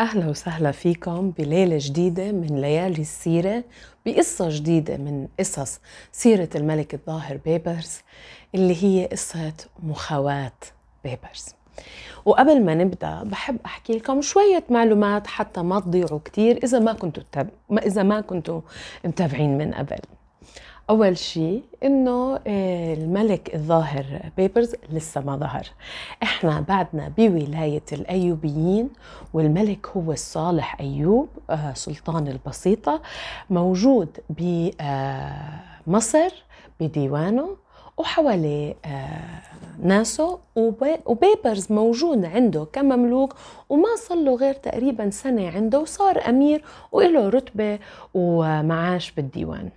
أهلا وسهلا فيكم بليلة جديدة من ليالي السيرة، بقصة جديدة من قصص سيرة الملك الظاهر بيبرس اللي هي قصة مخاوات بيبرس. وقبل ما نبدأ بحب أحكي لكم شوية معلومات حتى ما تضيعوا كتير إذا ما كنتوا متابعين من قبل. أول شيء إنه الملك الظاهر بيبرس لسه ما ظهر، إحنا بعدنا بولاية الأيوبيين، والملك هو الصالح أيوب سلطان البسيطة، موجود بمصر بديوانه وحوالي ناسه، وبيبرس موجود عنده كمملوك، وما صار له غير تقريبا سنة عنده وصار أمير وله رتبة ومعاش بالديوان.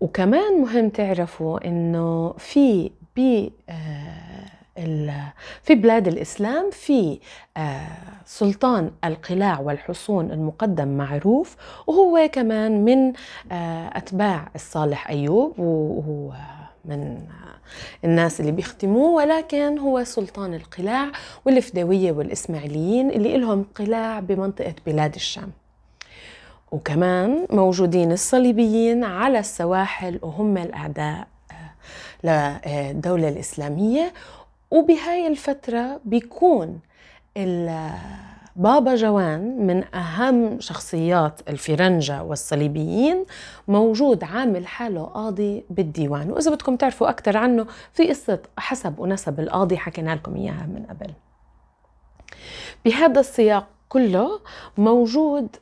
وكمان مهم تعرفوا انه في بلاد الاسلام في سلطان القلاع والحصون المقدم معروف، وهو كمان من اتباع الصالح ايوب وهو من الناس اللي بيخدموه، ولكن هو سلطان القلاع والفداوية والاسماعيليين اللي لهم قلاع بمنطقة بلاد الشام. وكمان موجودين الصليبيين على السواحل وهم الأعداء للدولة الإسلامية. وبهاي الفترة بيكون بابا جوان من أهم شخصيات الفرنجة والصليبيين موجود عامل حاله قاضي بالديوان، وإذا بدكم تعرفوا أكثر عنه في قصة حسب ونسب القاضي حكينا لكم إياها من قبل. بهذا السياق كله موجود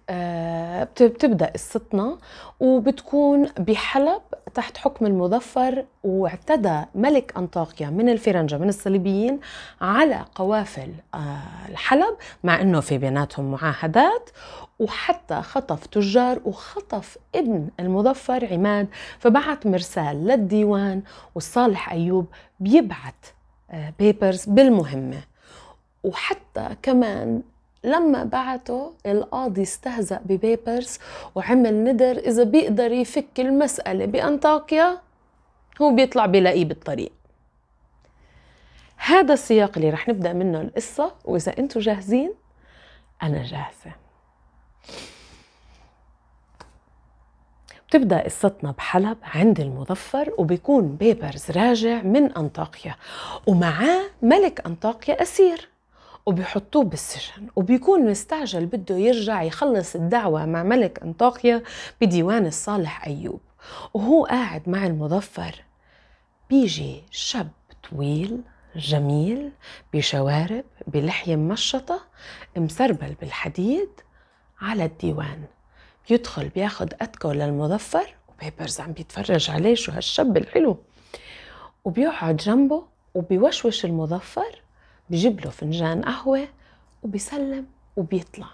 بتبدأ قصتنا، وبتكون بحلب تحت حكم المظفر، واعتدى ملك أنطاكية من الفرنجة من الصليبيين على قوافل الحلب، مع أنه في بيناتهم معاهدات، وحتى خطف تجار وخطف ابن المظفر عماد، فبعت مرسال للديوان، والصالح أيوب بيبعت بيبرس بالمهمة. وحتى كمان لما بعته القاضي استهزأ ببيبرس وعمل ندر إذا بيقدر يفك المسألة بأنطاكية هو بيطلع بيلاقيه بالطريق. هذا السياق اللي رح نبدأ منه القصة، وإذا أنتوا جاهزين أنا جاهزة. بتبدأ قصتنا بحلب عند المظفر، وبيكون بيبرس راجع من أنطاكية ومعاه ملك أنطاكية أسير، وبيحطوه بالسجن، وبيكون مستعجل بده يرجع يخلص الدعوة مع ملك أنطاكية بديوان الصالح أيوب. وهو قاعد مع المظفر بيجي شاب طويل جميل بشوارب بلحية ممشطة مسربل بالحديد على الديوان، بيدخل بياخد أتكو للمظفر، وبيبرس عم بيتفرج عليه شو هالشاب الحلو، وبيقعد جنبه وبيوشوش المظفر، بيجيب له فنجان قهوة وبيسلم وبيطلع.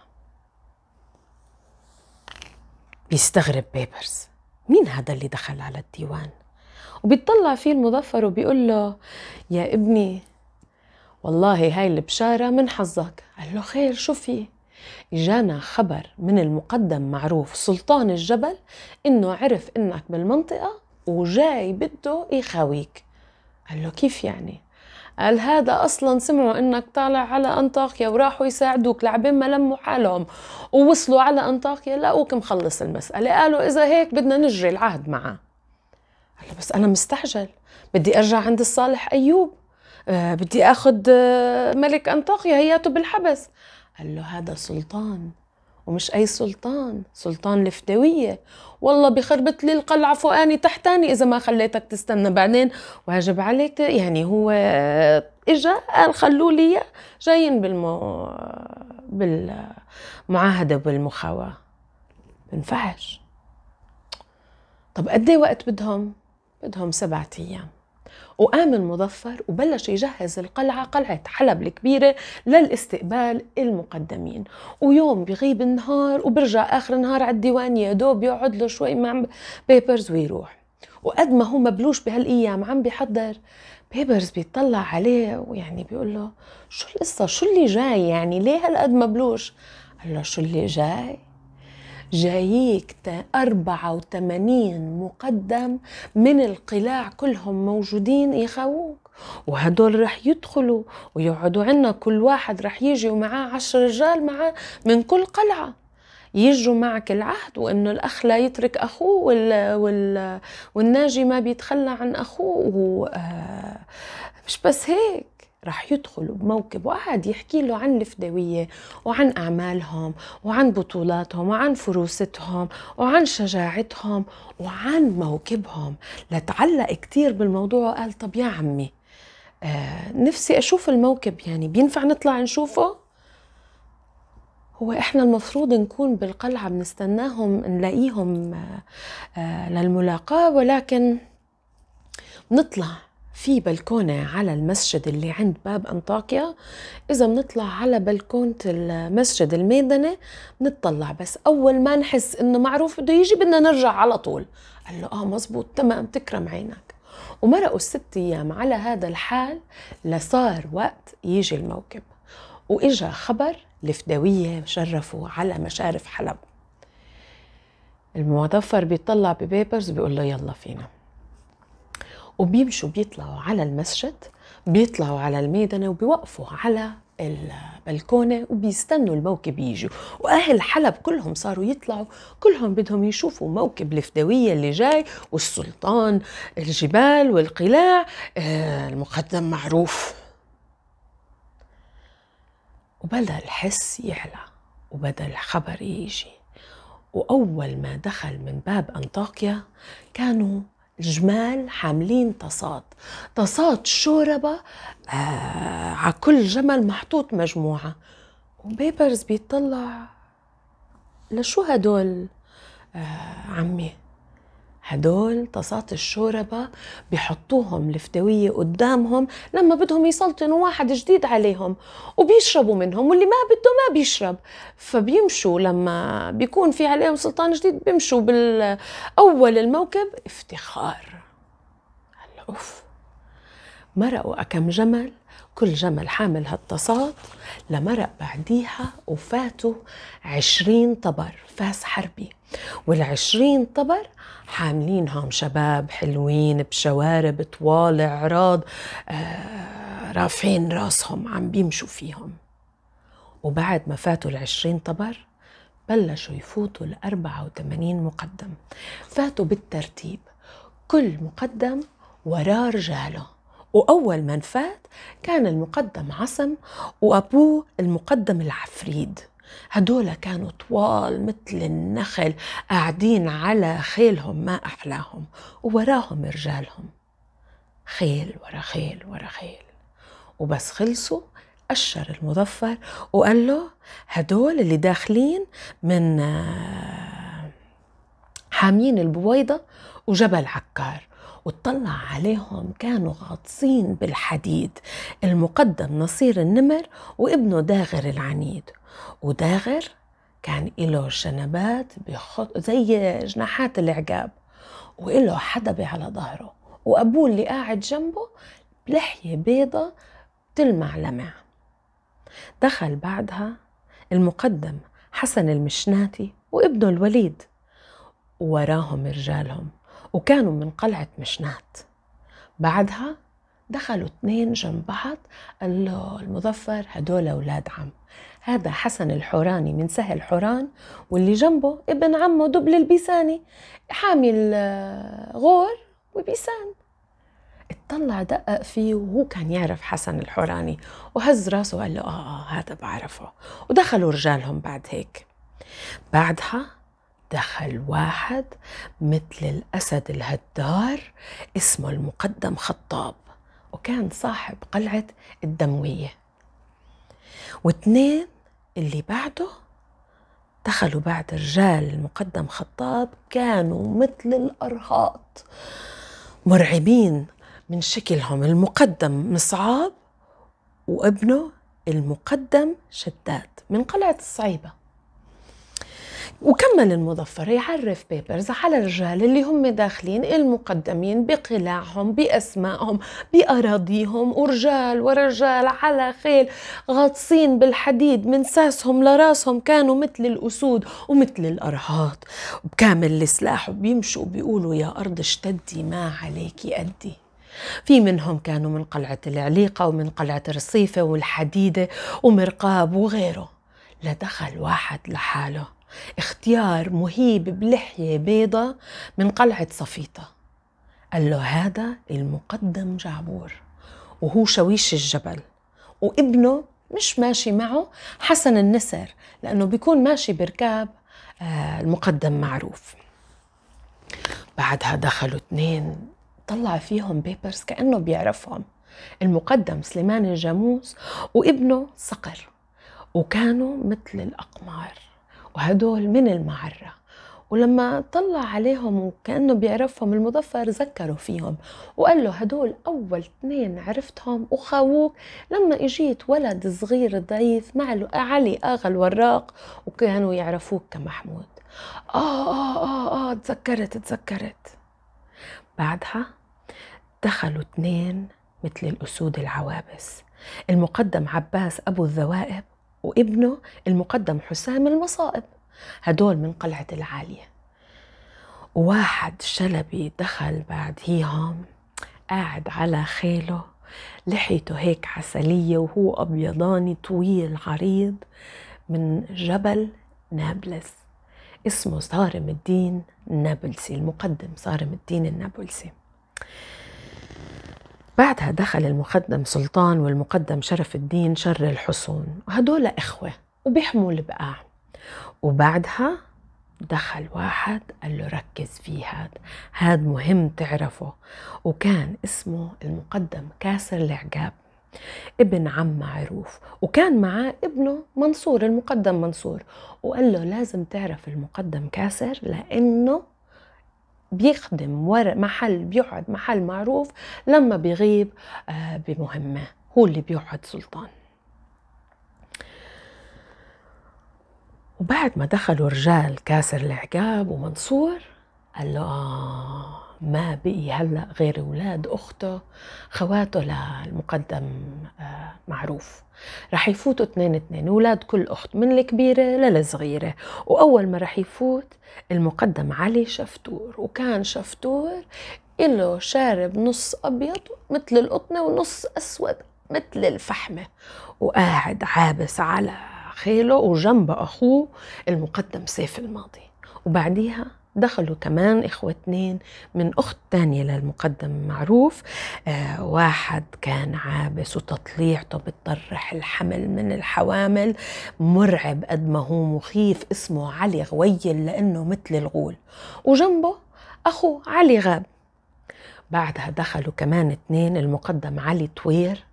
بيستغرب بيبرس مين هذا اللي دخل على الديوان، وبيطلع فيه المظفر وبيقول له يا ابني والله هاي البشارة من حظك. قال له خير شو في؟ إجانا خبر من المقدم معروف سلطان الجبل إنه عرف إنك بالمنطقة وجاي بده يخاويك. قال له كيف يعني؟ قال هذا أصلاً سمعوا إنك طالع على أنطاكية وراحوا يساعدوك، لعبين ما لموا حالهم ووصلوا على أنطاكية لقوك مخلص المسألة، قالوا إذا هيك بدنا نجري العهد معه. قال له بس أنا مستعجل بدي أرجع عند الصالح أيوب، بدي أخذ ملك أنطاكية هياته بالحبس. قال له هذا سلطان، ومش أي سلطان، سلطان الفداوية، والله بخربت لي القلعة فوقاني تحتاني إذا ما خليتك تستنى، بعدين واجب عليك يعني. هو إجا قال خلوا لي جايين بالمعاهدة بالمخاواة. بنفعش. طب قد إيه وقت بدهم؟ بدهم 7 أيام. وقام المظفر وبلش يجهز قلعة حلب الكبيرة للاستقبال المقدمين، ويوم بغيب النهار وبرجع آخر النهار على الديوان، يا دوب يقعد له شوي مع بيبرس ويروح. وقد ما هو مبلوش بهالأيام عم بيحضر، بيبرس بيطلع عليه ويعني بيقول له شو القصة؟ شو اللي جاي يعني؟ ليه هالقد مبلوش؟ قال له شو اللي جاي؟ جاييك 84 مقدم من القلاع كلهم موجودين يخاووك، وهدول رح يدخلوا ويقعدوا عنا، كل واحد رح يجي ومعاه 10 رجال معاه من كل قلعة يجوا معك العهد، وانه الاخ لا يترك اخوه والناجي ما بيتخلى عن اخوه. مش بس هيك، رح يدخلوا بموكب وقعد يحكي له عن الفداوية وعن أعمالهم وعن بطولاتهم وعن فروستهم وعن شجاعتهم وعن موكبهم. لتعلق كتير بالموضوع وقال طب يا عمي نفسي أشوف الموكب، يعني بينفع نطلع نشوفه؟ هو إحنا المفروض نكون بالقلعة بنستناهم نلاقيهم للملاقاة، ولكن نطلع في بلكونة على المسجد اللي عند باب أنطاكيا. إذا بنطلع على بلكونة المسجد الميدنة بنطلع، بس أول ما نحس إنه معروف بده يجي بدنا نرجع على طول. قال له آه مزبوط تمام تكرم عينك. ومرقوا 6 أيام على هذا الحال لصار وقت يجي الموكب، وإجا خبر الفداوية شرفوا على مشارف حلب. المظفر بيطلع ببيبرس بيقول له يلا فينا، وبيمشوا بيطلعوا على المسجد بيطلعوا على الميدنة وبيوقفوا على البلكونة وبيستنوا الموكب يجي. وأهل حلب كلهم صاروا يطلعوا، كلهم بدهم يشوفوا موكب الفداوية اللي جاي، والسلطان الجبال والقلاع المقدم معروف. وبدأ الحس يعلى وبدأ الخبر يجي، وأول ما دخل من باب أنطاكيا كانوا جمال حاملين تصاط شوربة على كل جمل محطوط مجموعة. وبيبرس بيطلع لشو هدول؟ عمي هدول تصاط الشوربة بيحطوهم الفداوية قدامهم لما بدهم يسلطنوا واحد جديد عليهم، وبيشربوا منهم واللي ما بده ما بيشرب. فبيمشوا لما بيكون في عليهم سلطان جديد بيمشوا بالأول الموكب افتخار. هلا أوف، مرقوا كم جمل، كل جمل حامل هالتصاط، لمرق بعديها وفاتوا 20 طبر فاس حربي، وال20 طبر حاملينهم شباب حلوين بشوارب طوالع عراض رافعين راسهم عم بيمشوا فيهم. وبعد ما فاتوا 20 طبر بلشوا يفوتوا 84 مقدم، فاتوا بالترتيب كل مقدم وراه رجاله. وأول من فات كان المقدم عصم وأبوه المقدم العفريد. هدول كانوا طوال مثل النخل قاعدين على خيلهم ما أحلاهم، ووراهم رجالهم خيل ورا خيل ورا خيل. وبس خلصوا أشر المظفر وقال له هدول اللي داخلين من حامين البويضة وجبل عكار، وطلع عليهم كانوا غاطسين بالحديد المقدم نصير النمر وابنه داغر العنيد. وداغر كان إله شنبات زي جناحات العقاب وإله حدبة على ظهره، وأبوه اللي قاعد جنبه بلحية بيضة تلمع لمع. دخل بعدها المقدم حسن المشناتي وابنه الوليد وراهم رجالهم، وكانوا من قلعة مشنات. بعدها دخلوا 2 جنب بعض، قال له المظفر هدول أولاد عم، هذا حسن الحوراني من سهل حوران واللي جنبه ابن عمه دبل البيساني حامل غور وبيسان. اطلع دقق فيه وهو كان يعرف حسن الحوراني وهز راسه وقال له هذا بعرفه. ودخلوا رجالهم بعد هيك. بعدها دخل واحد مثل الأسد الهدار اسمه المقدم خطاب، وكان صاحب قلعة الدموية. و2 اللي بعده دخلوا بعد رجال المقدم خطاب، كانوا مثل الأرهاط مرعبين من شكلهم المقدم مصعاب وابنه المقدم شداد من قلعة الصعيبة. وكمل المظفر يعرف بيبرس على الرجال اللي هم داخلين المقدمين بقلاعهم بأسمائهم بأراضيهم، ورجال ورجال على خيل غاطسين بالحديد من ساسهم لراسهم، كانوا مثل الأسود ومثل الأرهاط بكامل السلاح، وبيمشوا بيقولوا يا أرض اشتدي ما عليكي أدي في منهم كانوا من قلعة العليقة ومن قلعة الرصيفة والحديدة ومرقاب وغيره، لدخل واحد لحاله اختيار مهيب بلحية بيضة من قلعة صفيطة، قال له هذا المقدم جعبور وهو شويش الجبل، وابنه مش ماشي معه حسن النسر لأنه بيكون ماشي بركاب المقدم معروف. بعدها دخلوا اثنين طلع فيهم بيبرس كأنه بيعرفهم، المقدم سليمان الجاموس وابنه صقر، وكانوا مثل الأقمار وهدول من المعرة، ولما طلع عليهم وكأنه بيعرفهم المظفر ذكروا فيهم وقال له هدول أول اثنين عرفتهم وخاووك لما اجيت ولد صغير ضعيف مع علي آغا الوراق وكانوا يعرفوك كمحمود. تذكرت. بعدها دخلوا اثنين مثل الأسود العوابس، المقدم عباس أبو الذوائب وابنه المقدم حسام المصائب، هدول من قلعة العالية، وواحد شلبي دخل بعديهم قاعد على خيله، لحيته هيك عسلية وهو أبيضاني طويل عريض من جبل نابلس، اسمه صارم الدين النابلسي، المقدم صارم الدين النابلسي. بعدها دخل المقدم سلطان والمقدم شرف الدين شر الحصون، وهدول إخوة وبيحموا البقاع. وبعدها دخل واحد قال له ركز فيه، هاد مهم تعرفه، وكان اسمه المقدم كاسر العقاب، ابن عم معروف، وكان معاه ابنه منصور المقدم منصور، وقال له لازم تعرف المقدم كاسر لأنه بيخدم بيقعد محل معروف لما بيغيب بمهمة، هو اللي بيقعد سلطان. وبعد ما دخلوا رجال كاسر العقاب ومنصور قال له ما بقي هلأ غير أولاد أخته خواته للمقدم معروف، رح يفوتوا اثنين اثنين أولاد كل أخت من الكبيرة للصغيرة، وأول ما رح يفوت المقدم علي شفتور، وكان شفتور إله شارب نص أبيض مثل القطنة ونص أسود مثل الفحمة، وقاعد عابس على خيله وجنب أخوه المقدم سيف الماضي. وبعديها دخلوا كمان إخوة اتنين من أخت تانية للمقدم معروف، واحد كان عابس وتطليعته بتطرح الحمل من الحوامل مرعب قد ما هو مخيف، اسمه علي غويل لأنه مثل الغول، وجنبه أخوه علي غاب. بعدها دخلوا كمان اتنين المقدم علي طوير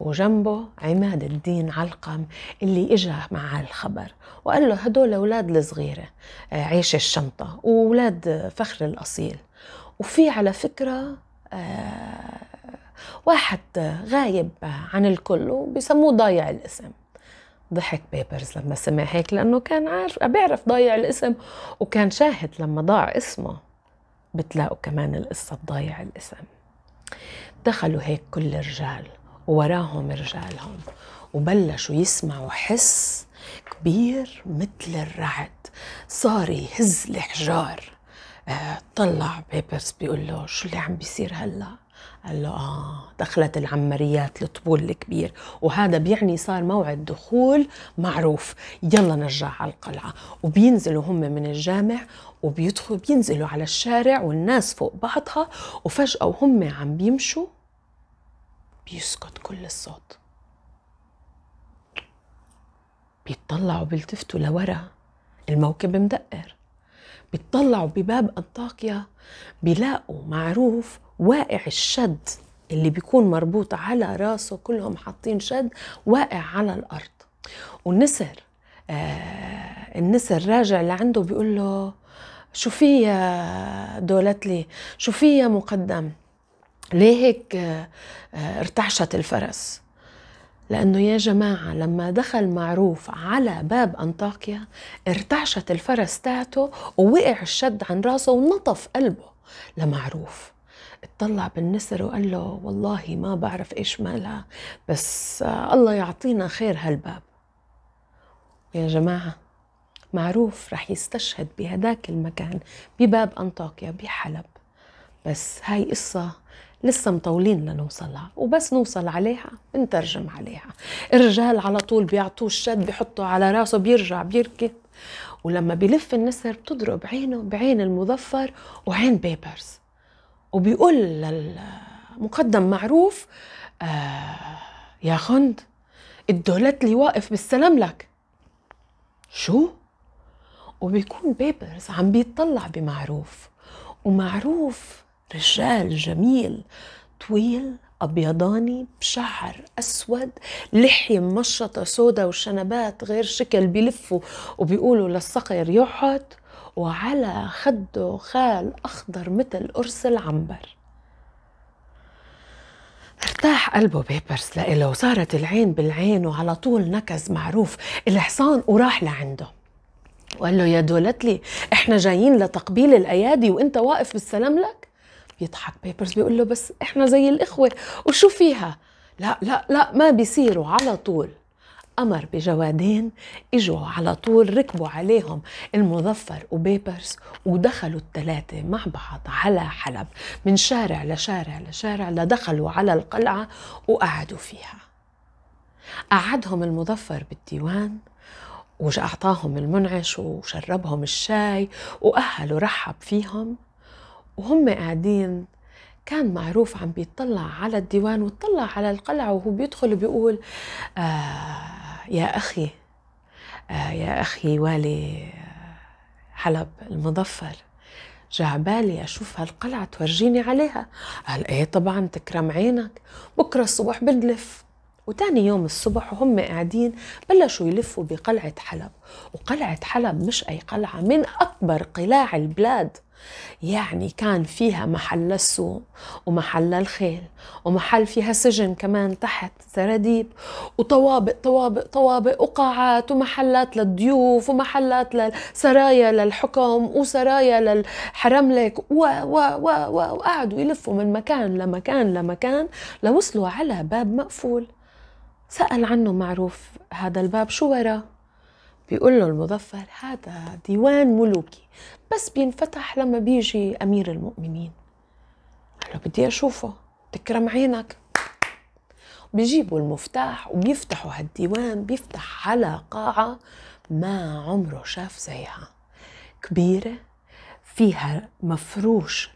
وجنبه عماد الدين علقم اللي اجى معاه الخبر، وقال له هدول اولاد الصغيره عيش الشنطه واولاد فخر الاصيل، وفي على فكره واحد غايب عن الكل وبسموه ضايع الاسم. ضحك بيبرس لما سمع هيك لانه كان بيعرف ضايع الاسم وكان شاهد لما ضاع اسمه، بتلاقوا كمان القصه بضايع الاسم. دخلوا هيك كل الرجال وراهم رجالهم وبلشوا يسمعوا حس كبير مثل الرعد، صار يهز الحجار. طلع بيبرس بيقول له شو اللي عم بيصير هلا؟ قال له دخلت العماريات لطبول الكبير، وهذا بيعني صار موعد دخول معروف، يلا نرجع على القلعة. وبينزلوا هم من الجامع وبيدخلوا بينزلوا على الشارع والناس فوق بعضها، وفجأة وهم عم بيمشوا بيسكت كل الصوت، بيطلعوا بيلتفتوا لورا الموكب مدقر، بيطلعوا بباب أنطاكية بيلاقوا معروف واقع الشد اللي بيكون مربوط على راسه، كلهم حاطين شد واقع على الأرض، والنسر النسر راجع لعنده بيقول له شو في يا دولتلي، شو في يا مقدم، ليه هيك ارتعشت الفرس؟ لأنه يا جماعة لما دخل معروف على باب أنطاكية ارتعشت الفرس تاعته ووقع الشد عن راسه ونطف قلبه لمعروف. اطلع بالنسر وقال له والله ما بعرف ايش مالها، بس الله يعطينا خير هالباب. يا جماعة معروف رح يستشهد بهداك المكان بباب أنطاكية بحلب، بس هاي قصة لسه مطولين لنوصلها، وبس نوصل عليها نترجم عليها. الرجال على طول بيعطوه الشد، بيحطه على راسه، بيرجع بيركض، ولما بيلف النسر بتضرب عينه بعين المظفر وعين بيبرس، وبيقول للمقدم معروف: يا خند الدولت لي واقف بالسلام لك. شو؟ وبيكون بيبرس عم بيتطلع بمعروف، ومعروف رجال جميل طويل أبيضاني بشعر أسود، لحية ممشطة سودا وشنبات غير شكل، بيلفوا وبيقولوا للصقر يحط، وعلى خده خال أخضر مثل قرص العنبر. ارتاح قلبه بيبرس لإله، وصارت العين بالعين، وعلى طول نكز معروف الحصان وراح لعنده وقال له: يا دولتلي احنا جايين لتقبيل الأيادي وانت واقف بالسلام لك. بيضحك بيبرس بيقول له: بس احنا زي الإخوة وشو فيها؟ لا لا لا ما بيصيروا. على طول أمر بجوادين اجوا على طول ركبوا عليهم المظفر وبيبرس، ودخلوا الثلاثة مع بعض على حلب، من شارع لشارع لشارع، لدخلوا على القلعة وقعدوا فيها. قعدهم المظفر بالديوان، وأعطاهم المنعش وشربهم الشاي وأهل ورحب فيهم. وهم قاعدين كان معروف عم بيطلع على الديوان ويطلع على القلعة، وهو بيدخل بيقول: يا أخي يا أخي والي حلب المظفر، جعبالي أشوف هالقلعة تورجيني عليها. قال: إيه طبعا تكرم عينك، بكرة الصبح بنلف. وتاني يوم الصبح وهم قاعدين بلشوا يلفوا بقلعة حلب، وقلعة حلب مش أي قلعة، من أكبر قلاع البلاد، يعني كان فيها محل السوق ومحل الخيل ومحل فيها سجن كمان تحت سراديب، وطوابق طوابق طوابق وقاعات ومحلات للضيوف ومحلات للسرايا للحكم وسرايا للحرملك، وقعدوا يلفوا من مكان لمكان لمكان لوصلوا على باب مقفول. سأل عنه معروف: هذا الباب شو وراه؟ بيقول له المظفر: هذا ديوان ملوكي، بس بينفتح لما بيجي أمير المؤمنين. قال له: بدي أشوفه، تكرم عينك. بيجيبوا المفتاح وبيفتحوا هالديوان، بيفتح على قاعة ما عمره شاف زيها، كبيرة، فيها مفروش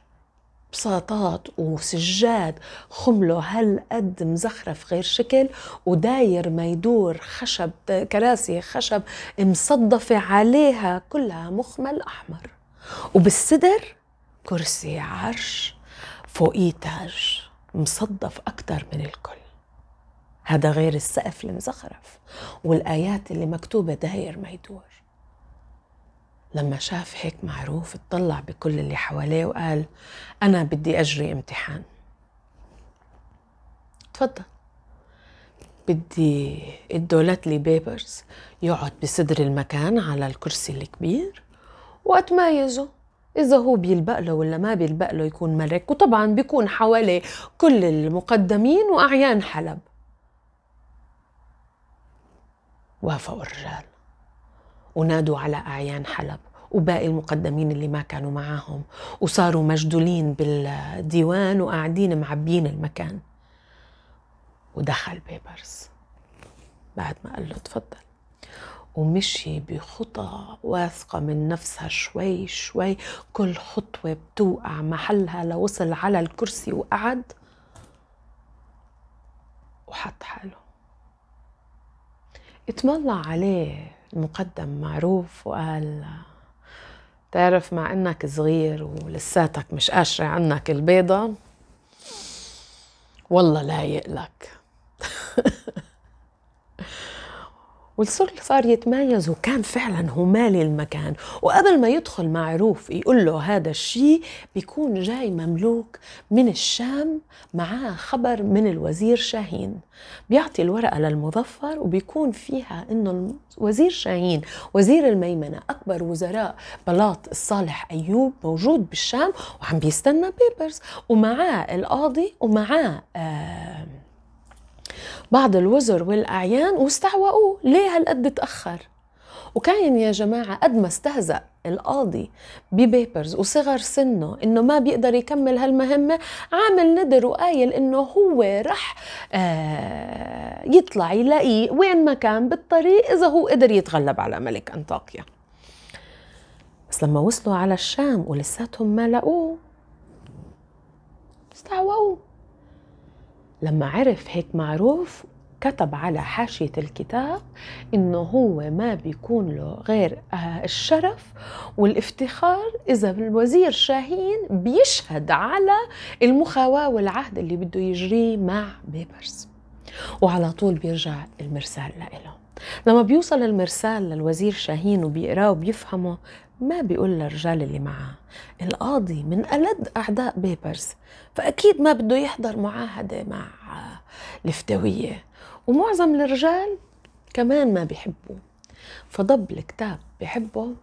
بساطات وسجاد خمله هالقد مزخرف غير شكل، وداير ما يدور خشب، كراسي خشب مصدفة عليها كلها مخمل أحمر، وبالصدر كرسي عرش فوقيه تاج مصدف أكتر من الكل، هذا غير السقف المزخرف والآيات اللي مكتوبة داير ما يدور. لما شاف هيك معروف اطلع بكل اللي حواليه وقال: أنا بدي أجري امتحان. تفضل. بدي الدولتلي بيبرس يقعد بصدر المكان على الكرسي الكبير، وقت ما يجو إذا هو بيلبق له ولا ما بيلبق له يكون ملك، وطبعا بيكون حواليه كل المقدمين وأعيان حلب. وافقوا الرجال ونادوا على أعيان حلب وباقي المقدمين اللي ما كانوا معاهم، وصاروا مجدولين بالديوان وقاعدين معبيين المكان. ودخل بيبرس بعد ما قال له تفضل، ومشي بخطى واثقة من نفسها، شوي شوي كل خطوة بتوقع محلها، لوصل على الكرسي وقعد وحط حاله. اتطلع عليه المقدم معروف وقال: تعرف مع انك صغير ولساتك مش قاشرة عنك البيضة، والله لايق لك. والصقر صار يتميز، وكان فعلا همالي المكان، وقبل ما يدخل معروف يقول له هذا الشيء بيكون جاي مملوك من الشام معاه خبر من الوزير شاهين. بيعطي الورقة للمظفر وبيكون فيها انه الوزير شاهين وزير الميمنة اكبر وزراء بلاط الصالح أيوب موجود بالشام، وعم بيستنى بيبرس، ومعاه القاضي ومعاه بعض الوزر والأعيان، واستعوقوه ليه هالقد تأخر؟ وكان يا جماعة قد ما استهزأ القاضي ببيبرس وصغر سنه انه ما بيقدر يكمل هالمهمة، عامل ندر وقايل انه هو رح يطلع يلاقيه وين ما كان بالطريق اذا هو قدر يتغلب على ملك أنطاكية. بس لما وصلوا على الشام ولساتهم ما لقوه استعووه. لما عرف هيك معروف كتب على حاشية الكتاب إنه هو ما بيكون له غير الشرف والافتخار إذا الوزير شاهين بيشهد على المخاواة والعهد اللي بده يجريه مع بيبرس. وعلى طول بيرجع المرسال لإله. لما بيوصل المرسال للوزير شاهين وبيقراه وبيفهمه، ما بيقول للرجال اللي معاه، القاضي من ألد أعداء بيبرس فأكيد ما بده يحضر معاهدة مع الفداوية، ومعظم الرجال كمان ما بيحبوا. فضب الكتاب بحبه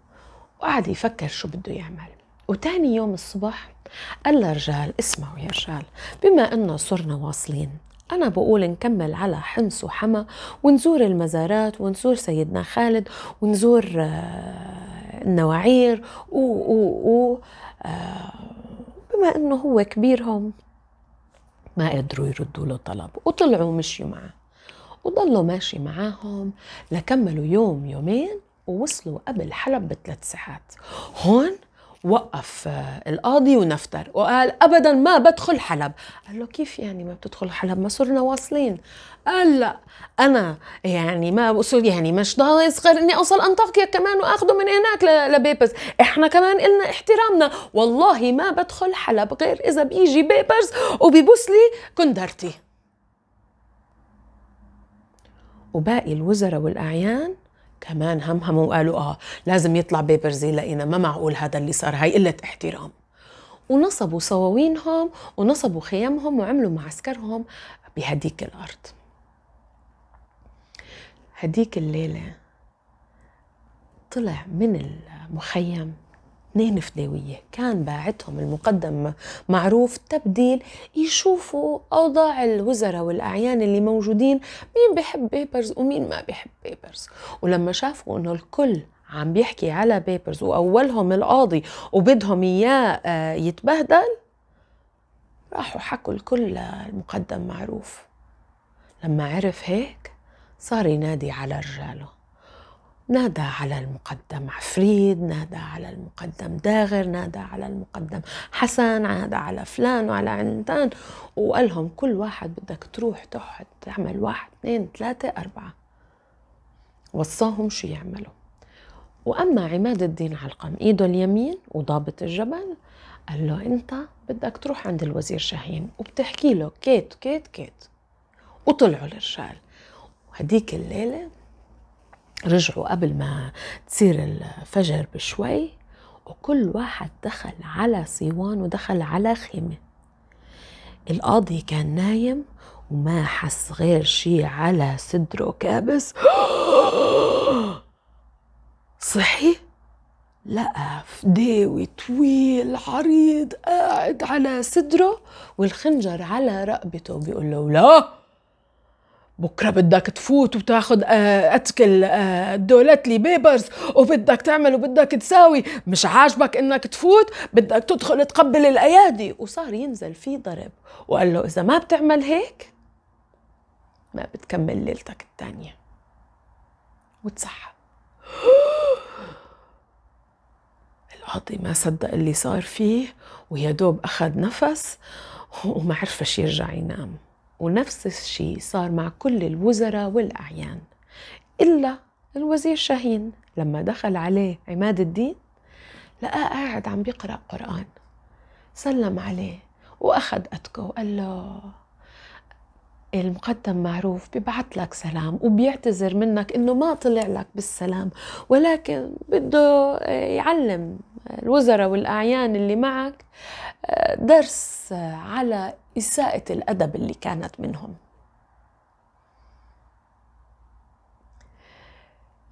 وقعد يفكر شو بده يعمل. وتاني يوم الصبح قال للرجال اسمعوا يا رجال، بما أنه صرنا واصلين أنا بقول نكمل على حمص وحما ونزور المزارات ونزور سيدنا خالد ونزور النواعير بما أنه هو كبيرهم ما قدروا يردوا له طلب وطلعوا مشيوا معه، وضلوا ماشي معاهم لكملوا يوم يومين ووصلوا قبل حلب ب3 ساعات. هون وقف القاضي ونفتر وقال أبداً ما بدخل حلب. قال له كيف يعني ما بتدخل حلب، ما صرنا واصلين؟ قال لا أنا يعني ما بوصل، يعني مش ناقص غير إني أوصل أنطاكية كمان وأخده من هناك لبيبرس، إحنا كمان إلنا احترامنا، والله ما بدخل حلب غير إذا بيجي بيبرس وبيبوس لي كندرتي. وباقي الوزراء والأعيان كمان همهموا وقالوا لازم يطلع بيبرس يلاقينا، ما معقول هذا اللي صار، هاي قلة احترام. ونصبوا صواوينهم ونصبوا خيامهم وعملوا معسكرهم بهديك الأرض. هديك الليلة طلع من المخيم 2 فداوية كان باعتهم المقدم معروف تبديل يشوفوا أوضاع الوزراء والأعيان اللي موجودين، مين بيحب بيبرس ومين ما بيحب بيبرس. ولما شافوا إنه الكل عم بيحكي على بيبرس وأولهم القاضي وبدهم إياه يتبهدل، راحوا حكوا الكل المقدم معروف. لما عرف هيك صار ينادي على رجاله، نادى على المقدم عفريد، نادى على المقدم داغر، نادى على المقدم حسن، نادى على فلان وعلى عندان، وقال لهم كل واحد بدك تروح تقعد تعمل 1 2 3 4. وصاهم شو يعملوا. وأما عماد الدين علقم إيده اليمين وضابط الجبل قال له أنت بدك تروح عند الوزير شاهين وبتحكي له كيت كيت كيت. وطلعوا الرجال. وهديك الليلة رجعوا قبل ما تصير الفجر بشوي، وكل واحد دخل على صيوان ودخل على خيمة. القاضي كان نايم وما حس غير شي على صدره كابس. صحي لقى فداوي طويل عريض قاعد على صدره والخنجر على رقبته بيقول له لا بكره بدك تفوت وتاخد اتكل دولت لي بيبرس وبدك تعمل وبدك تساوي، مش عاجبك انك تفوت بدك تدخل تقبل الايادي. وصار ينزل فيه ضرب وقال له اذا ما بتعمل هيك ما بتكمل ليلتك الثانيه. وتصحى. القاضي ما صدق اللي صار فيه ويا دوب اخذ نفس وما عرفش يرجع ينام. ونفس الشيء صار مع كل الوزراء والأعيان إلا الوزير شاهين. لما دخل عليه عماد الدين لقاه قاعد عم بيقرأ قرآن، سلم عليه وأخذ أتكه وقال له المقدم معروف ببعت لك سلام وبيعتذر منك إنه ما طلع لك بالسلام، ولكن بده يعلم الوزراء والأعيان اللي معك درس على إساءة الأدب اللي كانت منهم.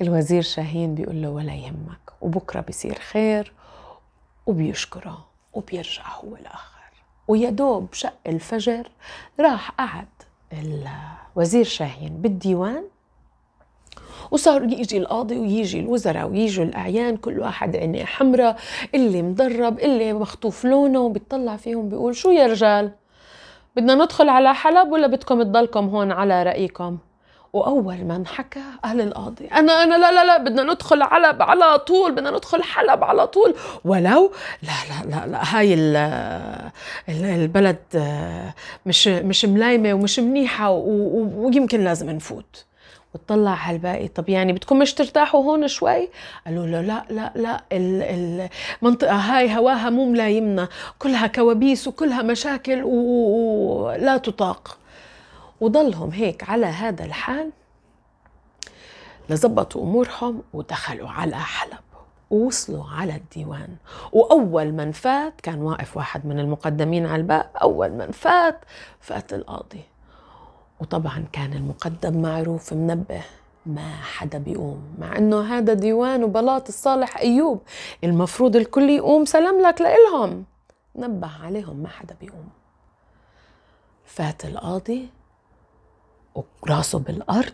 الوزير شاهين بيقول له ولا يهمك وبكرة بيصير خير، وبيشكره وبيرجع هو الآخر. ويا دوب شق الفجر راح قعد الوزير شاهين بالديوان وصار يجي القاضي ويجي الوزراء ويجوا الأعيان، كل واحد عينيه حمراء، اللي مدرب، اللي مخطوف لونه، وبيطلع فيهم بيقول شو يا رجال، بدنا ندخل على حلب ولا بدكم تضلكم هون على رأيكم؟ وأول ما انحكى قال القاضي أنا لا لا لا، بدنا ندخل حلب على طول، بدنا ندخل حلب على طول، ولو لا لا لا, لا هاي البلد مش ملايمة ومش منيحة، ويمكن لازم نفوت. وتطلع على الباقي، طب يعني بدكم مش ترتاحوا هون شوي؟ قالوا له لا لا لا، المنطقة هاي هواها مو ملايمنا، كلها كوابيس وكلها مشاكل ولا تطاق. وضلهم هيك على هذا الحال لزبطوا امورهم ودخلوا على حلب ووصلوا على الديوان. واول من فات، كان واقف واحد من المقدمين على الباب، اول من فات القاضي. وطبعا كان المقدم معروف منبه، ما حدا بيقوم، مع انه هذا ديوان وبلاط الصالح ايوب، المفروض الكل يقوم سلام لك لإلهم، نبه عليهم ما حدا بيقوم. فات القاضي وراسه بالارض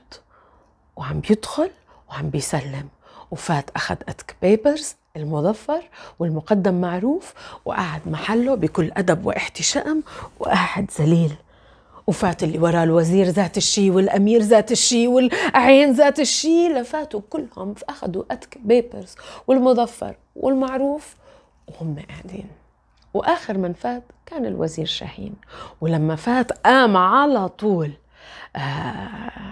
وعم بيدخل وعم بيسلم، وفات اخذ اتك بيبرز المظفر والمقدم معروف وقعد محله بكل ادب واحتشام وقعد ذليل. وفات اللي وراه الوزير ذات الشي والامير ذات الشي والعين ذات الشي، لفاتوا كلهم اخذوا اتك بيبرز والمظفر والمعروف وهم قاعدين. واخر من فات كان الوزير شاهين، ولما فات قام على طول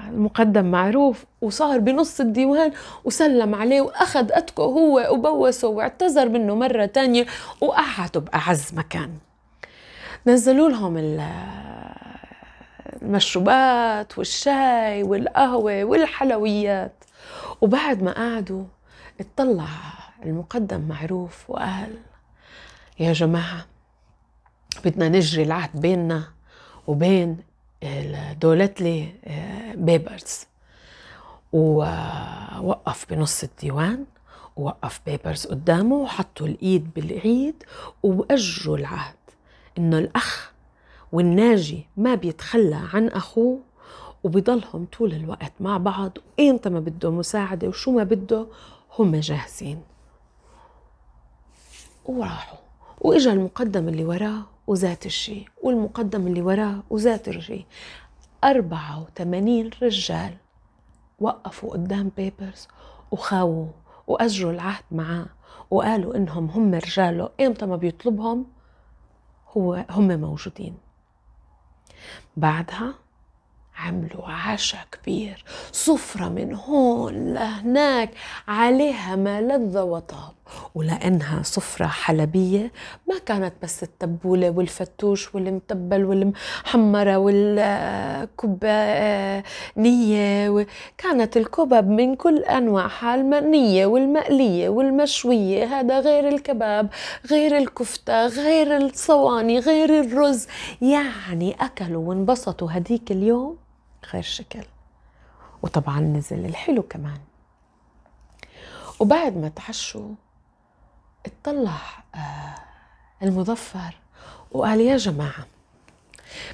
المقدم معروف وصار بنص الديوان وسلم عليه واخذ اتكه هو وبوسه واعتذر منه مره تانية وقعدوا باعز مكان. نزلوا لهم المشروبات والشاي والقهوه والحلويات. وبعد ما قعدوا اطلع المقدم معروف وقال يا جماعه، بدنا نجري العهد بيننا وبين دولتلي بيبرس. ووقف بنص الديوان ووقف بيبرس قدامه وحطوا الايد بالايد واجروا العهد انه الاخ والناجي ما بيتخلى عن اخوه، وبيضلهم طول الوقت مع بعض، وإمتى ما بده مساعده وشو ما بده هم جاهزين. وراحوا، واجا المقدم اللي وراه وذات الشيء والمقدم اللي وراه وذات الشيء، 84 رجال وقفوا قدام بيبرس وخاووا وأجروا العهد معاه وقالوا إنهم هم رجاله، إمتى ما بيطلبهم هم موجودين. بعدها عملوا عشاء كبير، سفرة من هون لهناك عليها ما لذ وطاب، ولأنها سفرة حلبية ما كانت بس التبولة والفتوش والمتبل والمحمرة والكبانية، كانت الكباب من كل أنواعها، المقلية والمقلية والمشوية، هذا غير الكباب، غير الكفتة، غير الصواني، غير الرز، يعني أكلوا وانبسطوا هديك اليوم غير شكل. وطبعا نزل الحلو كمان. وبعد ما تعشوا اطلع المظفر وقال يا جماعة،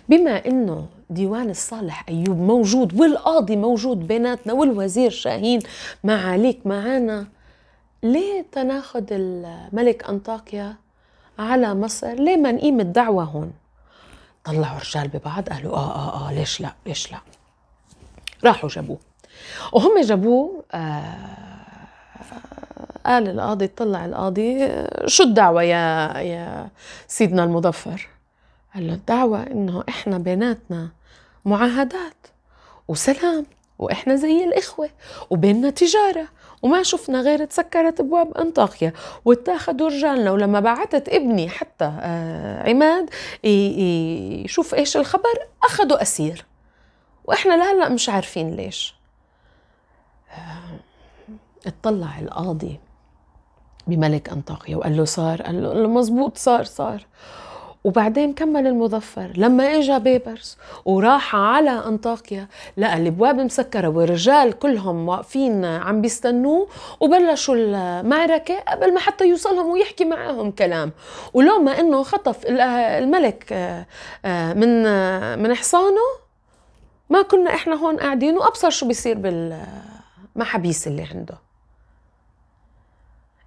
بما انه ديوان الصالح ايوب موجود والقاضي موجود بيناتنا والوزير شاهين معاليك معانا، ليه تناخد الملك أنطاكية على مصر؟ ليه ما نقيم الدعوة هون؟ طلعوا الرجال ببعض قالوا ليش لا، ليش لا. راحوا جابوه، وهم جابوه. قال القاضي، طلع القاضي شو الدعوة يا سيدنا المظفر؟ قال له الدعوة إنه إحنا بيناتنا معاهدات وسلام، وإحنا زي الإخوة، وبيننا تجارة، وما شفنا غير تسكرت أبواب أنطاكية واتاخدوا رجالنا، ولما بعتت ابني حتى عماد يشوف إيش الخبر أخدوا أسير، وإحنا لهلأ مش عارفين ليش. اطلع القاضي بملك أنطاكية وقال له صار، قال له مزبوط صار. وبعدين كمل المظفر، لما اجى بيبرس وراح على أنطاكية لقى الابواب مسكرة والرجال كلهم واقفين عم بيستنوه، وبلشوا المعركة قبل ما حتى يوصلهم ويحكي معاهم كلام. ولو ما انه خطف الملك من حصانه ما كنا احنا هون قاعدين، وابصر شو بيصير مع حبيس اللي عنده.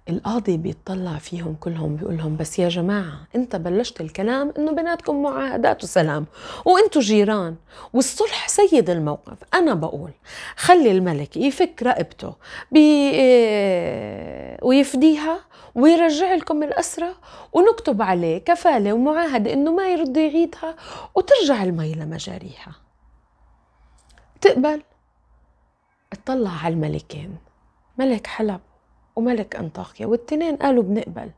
القاضي بيطلع فيهم كلهم بيقولهم بس يا جماعة، انت بلشت الكلام انه بيناتكم معاهدات وسلام وانتوا جيران والصلح سيد الموقف. انا بقول خلي الملك يفك رقبته ويفديها ويرجع لكم الأسرة ونكتب عليه كفالة ومعاهدة انه ما يرد يعيدها وترجع المي لمجاريها. تقبل؟ اطلع على الملكين، ملك حلب وملك أنطاكية، والتنين قالوا بنقبل.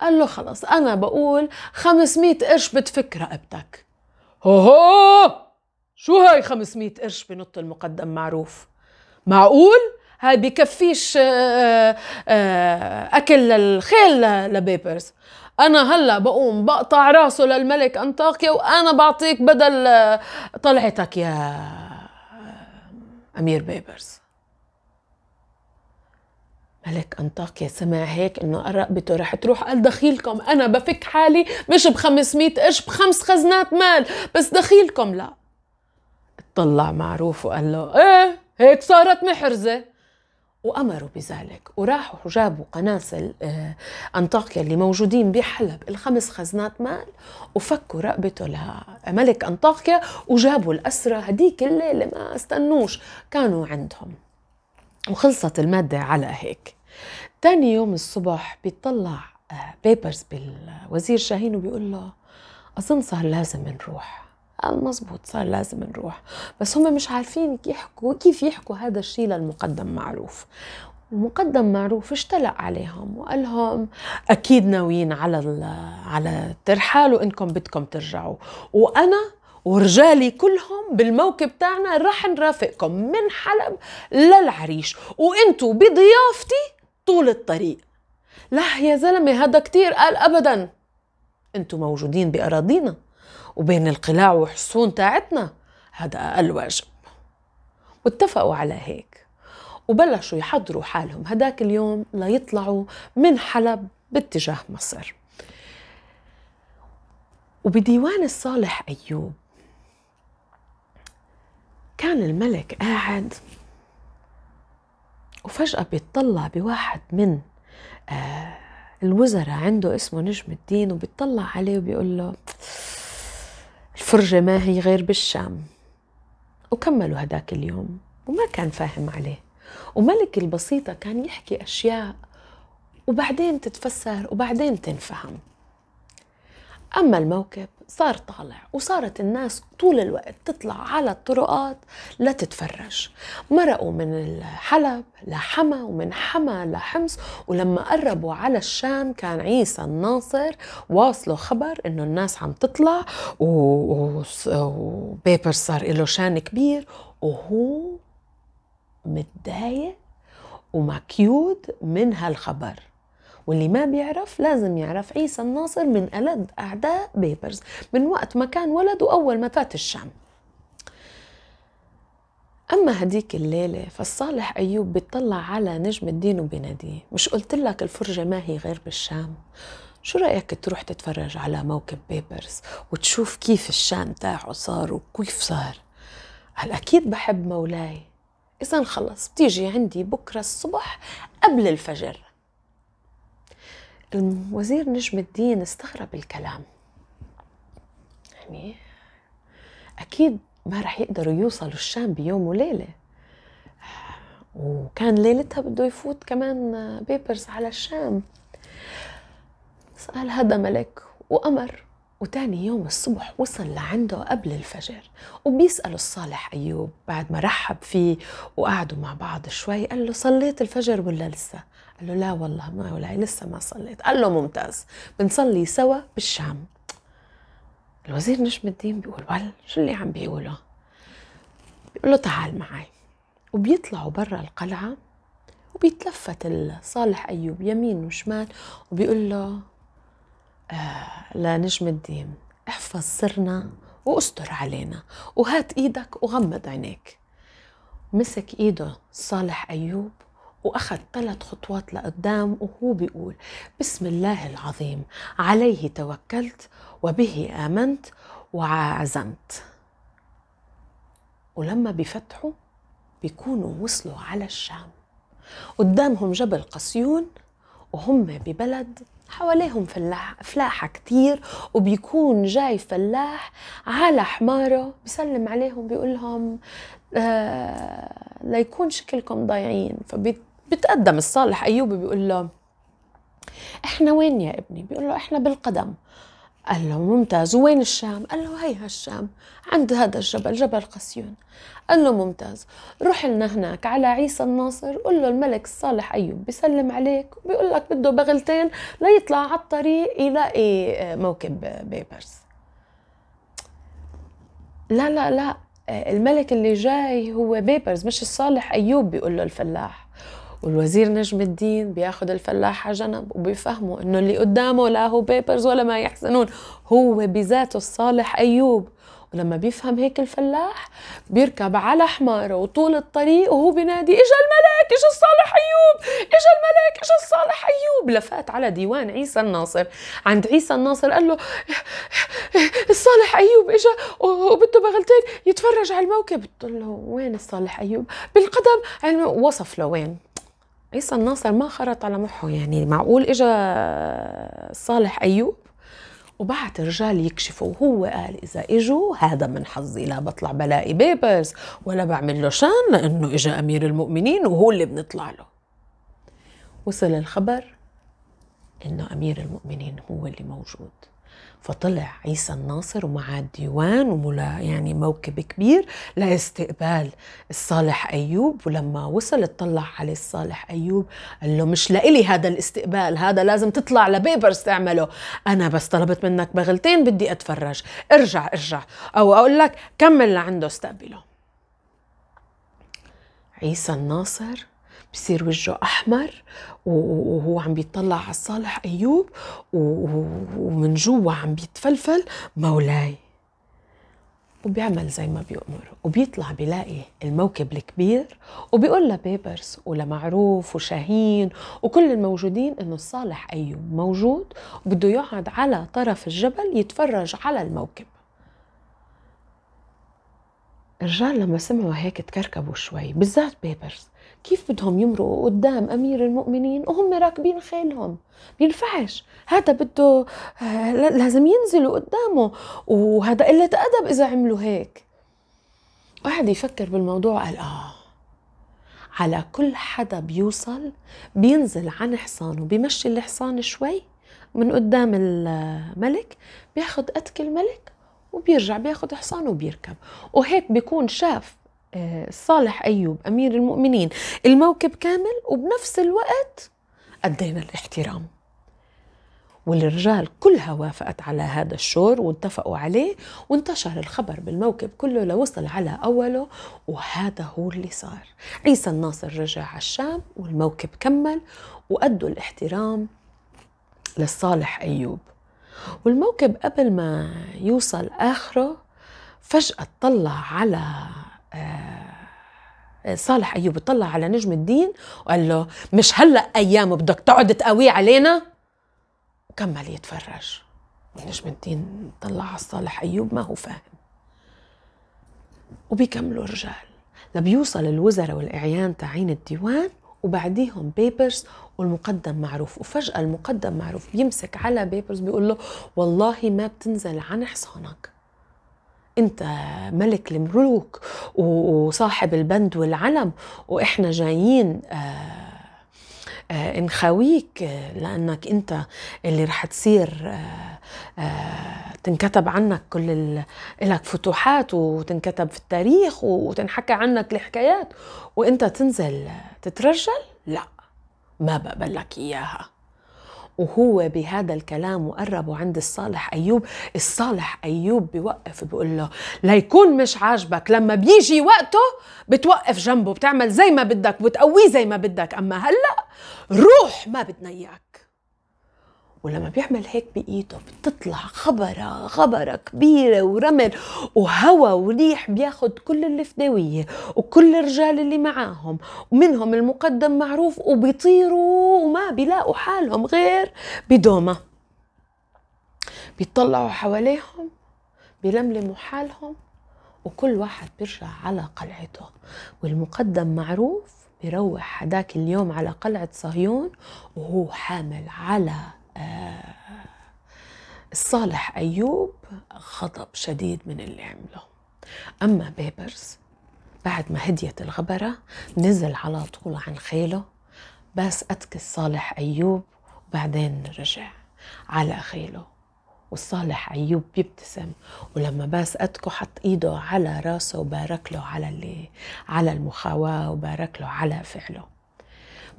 قال له خلص أنا بقول 500 قرش بتفك رقبتك. هوهو، شو هاي 500 قرش؟ بنط المقدم معروف. معقول؟ هاي بكفيش أكل للخيل لبيبرس. أنا هلأ بقوم بقطع راسه للملك أنطاكية وأنا بعطيك بدل طلعتك يا أمير بيبرس. ملك أنطاكية سمع هيك إنه رقبته رح تروح، قال دخيلكم أنا بفك حالي مش ب500 قرش، ب5 خزنات مال، بس دخيلكم لا. اطلع معروف وقال له إيه هيك صارت محرزة، وأمروا بذلك وراحوا جابوا قناصل أنطاكية اللي موجودين بحلب ال5 خزنات مال وفكوا رقبته لملك أنطاكية وجابوا الأسرة هديك الليلة، ما استنوش كانوا عندهم. وخلصت المادة على هيك. تاني يوم الصبح بيطلع بيبرس بالوزير شاهين وبيقول له أظن صار لازم نروح. قال مزبوط صار لازم نروح، بس هم مش عارفين كيف يحكوا هذا الشيء للمقدم معروف. المقدم معروف اشتلق عليهم وقال لهم أكيد ناويين على ترحالوا إنكم بدكم ترجعوا، وأنا ورجالي كلهم بالموكب تاعنا رح نرافقكم من حلب للعريش، وانتوا بضيافتي طول الطريق. لا يا زلمة هذا كتير. قال أبدا، انتوا موجودين بأراضينا وبين القلاع وحصون تاعتنا، هذا أقل واجب. واتفقوا على هيك وبلشوا يحضروا حالهم هداك اليوم ليطلعوا من حلب باتجاه مصر. وبديوان الصالح أيوب كان الملك قاعد، وفجأة بيطلع بواحد من الوزراء عنده اسمه نجم الدين، وبيطلع عليه وبيقول له الفرجة ما هي غير بالشام. وكملوا هداك اليوم وما كان فاهم عليه، وملك البسيطة كان يحكي أشياء وبعدين تتفسر وبعدين تنفهم. أما الموكب صار طالع وصارت الناس طول الوقت تطلع على الطرقات لتتفرج. مرقوا من حلب لحما ومن حما لحمص، ولما قربوا على الشام كان عيسى الناصر واصله خبر إنه الناس عم تطلع، وبيبرس صار له شان كبير وهو متضايق ومكيود من هالخبر. واللي ما بيعرف لازم يعرف، عيسى الناصر من ألد أعداء بيبرس من وقت ما كان ولد وأول ما فات الشام. أما هديك الليلة فالصالح أيوب بيطلع على نجم الدين وبيناديه مش قلت لك الفرجة ما هي غير بالشام؟ شو رأيك تروح تتفرج على موكب بيبرس وتشوف كيف الشام تاعه صار وكيف صار؟ قال أكيد بحب مولاي، إذا خلص بتيجي عندي بكرة الصبح قبل الفجر. الوزير نجم الدين استغرب الكلام، يعني أكيد ما رح يقدروا يوصلوا الشام بيوم وليلة، وكان ليلتها بده يفوت كمان بيبرس على الشام. سأل هذا ملك وأمر، وتاني يوم الصبح وصل لعنده قبل الفجر وبيسأله الصالح أيوب بعد ما رحب فيه وقعدوا مع بعض شوي. قال له صليت الفجر ولا لسه؟ قال له لا والله مولاي لسه ما صليت. قال له ممتاز، بنصلي سوا بالشام. الوزير نجم الدين بيقول ولا شو اللي عم بيقوله؟ بيقول له تعال معي. وبيطلعوا برا القلعة وبيتلفت الصالح أيوب يمين وشمال وبيقول له لا نجم الدين احفظ سرنا واستر علينا وهات ايدك وغمض عينيك. مسك ايده صالح أيوب وأخذ 3 خطوات لقدام وهو بيقول بسم الله العظيم عليه توكلت وبه آمنت وعزمت. ولما بيفتحوا بيكونوا وصلوا على الشام. قدامهم جبل قسيون وهم ببلد حواليهم فلاحة كتير، وبيكون جاي فلاح على حماره بيسلم عليهم بيقول لهم ليكون شكلكم ضايعين. فبيتقدم الصالح أيوب بيقول له احنا وين يا ابني؟ بيقول له احنا بالقدم. قال له ممتاز، وين الشام؟ قال له هي هالشام عند هذا الجبل، جبل قسيون. قال له ممتاز، روح لنا هناك على عيسى الناصر، قل له الملك الصالح أيوب بيسلم عليك وبيقول لك بده بغلتين ليطلع على الطريق يلاقي موكب بيبرس. لا لا لا، الملك اللي جاي هو بيبرس مش الصالح أيوب، بيقول له الفلاح. والوزير نجم الدين بياخد الفلاح على جنب وبيفهموا انه اللي قدامه لا هو بيبرس ولا ما يحسنون، هو بذاته الصالح أيوب. ولما بيفهم هيك الفلاح بيركب على حماره وطول الطريق وهو بينادي اجا الملك، اجا الصالح أيوب، اجا الملك، اجا الصالح أيوب. لفات على ديوان عيسى الناصر، عند عيسى الناصر قال له الصالح أيوب اجا وبده بغلتين يتفرج على الموكب. قال له وين الصالح أيوب؟ بالقدم. يعني وصف له وين. عيسى الناصر ما خرط على محه، يعني معقول اجا الصالح أيوب؟ وبعت الرجال يكشفوا، وهو قال إذا إجوا هذا من حظي، لا بطلع بلاقي بيبرس ولا بعمل له شان لأنه إجا أمير المؤمنين وهو اللي بنطلع له. وصل الخبر إنه أمير المؤمنين هو اللي موجود، فطلع عيسى الناصر ومعه الديوان يعني موكب كبير لاستقبال الصالح أيوب. ولما وصل اطلع عليه الصالح أيوب قال له مش لإلي هذا الاستقبال، هذا لازم تطلع لبيبرس تعمله، أنا بس طلبت منك بغلتين بدي أتفرج، ارجع ارجع أو أقول لك كمل لعنده استقبله. عيسى الناصر بصير وجهه أحمر وهو عم بيطلع على الصالح أيوب ومن جوا عم بيتفلفل مولاي، وبيعمل زي ما بيأمر وبيطلع بيلاقي الموكب الكبير وبيقول لبيبرس ولمعروف وشاهين وكل الموجودين إنه الصالح أيوب موجود وبده يقعد على طرف الجبل يتفرج على الموكب. الرجال لما سمعوا هيك تكركبوا شوي، بالذات بيبرس، كيف بدهم يمرقوا قدام أمير المؤمنين وهم راكبين خيلهم؟ بينفعش، هذا بده لازم ينزلوا قدامه وهذا قلة أدب إذا عملوا هيك. وقعد يفكر بالموضوع قال على كل حدا بيوصل بينزل عن حصانه، بيمشي الحصان شوي من قدام الملك، بياخد أتك الملك وبيرجع بياخد حصانه وبيركب. وهيك بيكون شاف الصالح أيوب أمير المؤمنين الموكب كامل وبنفس الوقت أدينا الاحترام. والرجال كلها وافقت على هذا الشور واتفقوا عليه، وانتشر الخبر بالموكب كله لوصل على أوله، وهذا هو اللي صار. عيسى الناصر رجع على الشام والموكب كمل وأدوا الاحترام للصالح أيوب. والموكب قبل ما يوصل آخره فجأة طلع على صالح أيوب، طلع على نجم الدين وقال له مش هلأ أيامه بدك تقعد تقوي علينا؟ وكمل يتفرج. ونجم الدين طلع على صالح أيوب ما هو فاهم. وبيكملوا الرجال لبيوصل الوزراء والإعيان تاعين الديوان وبعديهم بيبرس والمقدم معروف. وفجأة المقدم معروف بيمسك على بيبرس بيقول له والله ما بتنزل عن حصانك، أنت ملك الملوك وصاحب البند والعلم، وإحنا جايين نخاويك لأنك أنت اللي رح تصير تنكتب عنك كل لك فتوحات وتنكتب في التاريخ وتنحكى عنك الحكايات، وأنت تنزل تترجل؟ لا ما بقبل لك إياها. وهو بهذا الكلام وقربوا عند الصالح أيوب، الصالح أيوب بيوقف بيقول له ليكون مش عاجبك لما بيجي وقته بتوقف جنبه، بتعمل زي ما بدك وبتقويه زي ما بدك، أما هلأ روح ما بدنا إياك. ولما بيعمل هيك بإيده بتطلع خبرة كبيرة ورمل وهوا وريح بياخد كل الفداوية وكل الرجال اللي معاهم ومنهم المقدم معروف، وبيطيروا وما بيلاقوا حالهم غير بدومة. بيطلعوا حواليهم بيلملموا حالهم وكل واحد بيرجع على قلعته. والمقدم معروف بيروح هداك اليوم على قلعة صهيون وهو حامل على الصالح أيوب غضب شديد من اللي عمله. أما بيبرس بعد ما هديت الغبرة نزل على طول عن خيله، بس أتكس صالح أيوب وبعدين رجع على خيله. والصالح أيوب بيبتسم، ولما باس أتكو حط إيده على راسه وبارك له على المخاواة وبارك له على فعله.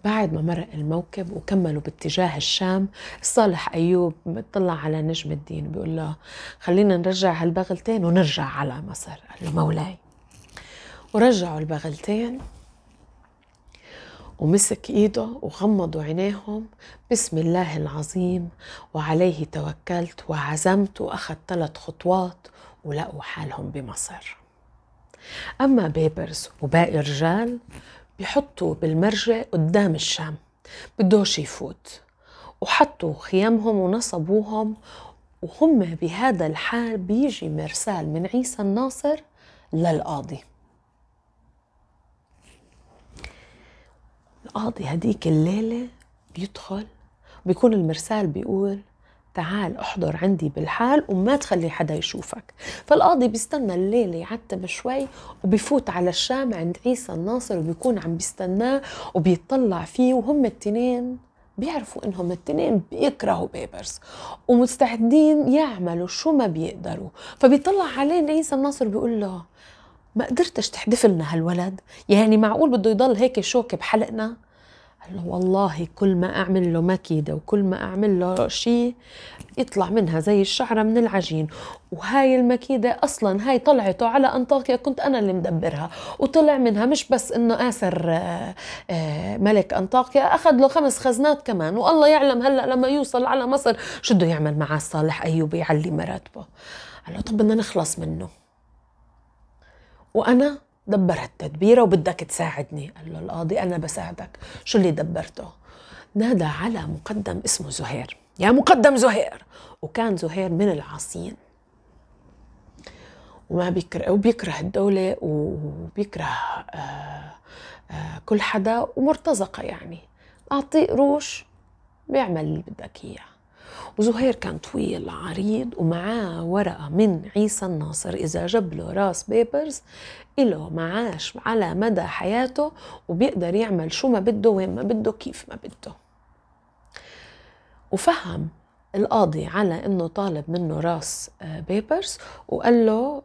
بعد ما مرق الموكب وكملوا باتجاه الشام، الصالح أيوب بيطلع على نجم الدين بيقول له خلينا نرجع هالبغلتين ونرجع على مصر. قال له مولاي. ورجعوا البغلتين ومسك ايده وغمضوا عينيهم. بسم الله العظيم وعليه توكلت وعزمت، واخذ 3 خطوات ولقوا حالهم بمصر. اما بيبرس وباقي الرجال بيحطوا بالمرجع قدام الشام بدوش يفوت، وحطوا خيامهم ونصبوهم، وهم بهذا الحال بيجي مرسال من عيسى الناصر للقاضي. القاضي هديك الليلة بيدخل بيكون المرسال بيقول تعال احضر عندي بالحال وما تخلي حدا يشوفك. فالقاضي بيستنى الليلة يعتم شوي وبيفوت على الشام عند عيسى الناصر وبيكون عم بيستناه وبيطلع فيه، وهم التنين بيعرفوا انهم التنين بيكرهوا بيبرس ومستعدين يعملوا شو ما بيقدروا. فبيطلع عليه عيسى الناصر بيقول له ما قدرتش تحدف لنا هالولد؟ يعني معقول بده يضل هيك شوكة بحلقنا؟ قال له والله كل ما أعمل له مكيدة وكل ما أعمل له شيء يطلع منها زي الشعرة من العجين، وهاي المكيدة أصلا هاي طلعته على أنطاكية كنت أنا اللي مدبرها، وطلع منها مش بس إنه آسر ملك أنطاكية، أخذ له 5 خزنات كمان، والله يعلم هلأ لما يوصل على مصر شو بده يعمل معاه الصالح أيوب يعلي مراتبه. قال له طب بدنا نخلص منه وأنا دبرت تدبيره وبدك تساعدني. قال له القاضي أنا بساعدك، شو اللي دبرته؟ نادى على مقدم اسمه زهير، يا مقدم زهير. وكان زهير من العاصين وما بيكره وبيكره الدولة وبيكره كل حدا ومرتزقة، يعني أعطيه قروش بيعمل اللي بدك إياه. وزهير كان طويل عريض ومعاه ورقة من عيسى الناصر إذا جاب له راس بيبرس إله معاش على مدى حياته وبيقدر يعمل شو ما بده وين ما بده كيف ما بده. وفهم القاضي على إنه طالب منه راس بيبرس وقال له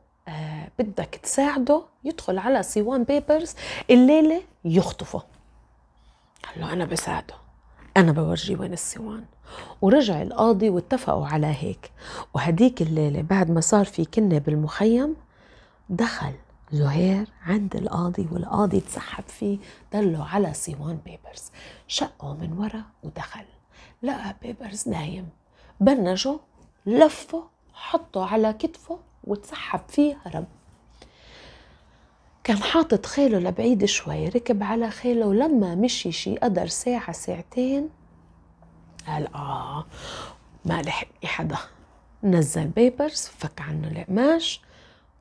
بدك تساعده يدخل على سيوان بيبرس الليلة يخطفه. قال له أنا بساعده، أنا بورجي وين السيوان. ورجع القاضي واتفقوا على هيك. وهديك الليلة بعد ما صار في كنة بالمخيم دخل زهير عند القاضي والقاضي تسحب فيه دله على سيوان بيبرس، شقه من ورا ودخل لقى بيبرس نايم، بنجه لفه حطه على كتفه وتسحب فيه هرب. كان حاطط خيله لبعيد شوي، ركب على خيله ولما مشي شي قدر ساعة ساعتين قال ما لحقني حدا. نزل بيبرس فك عنه القماش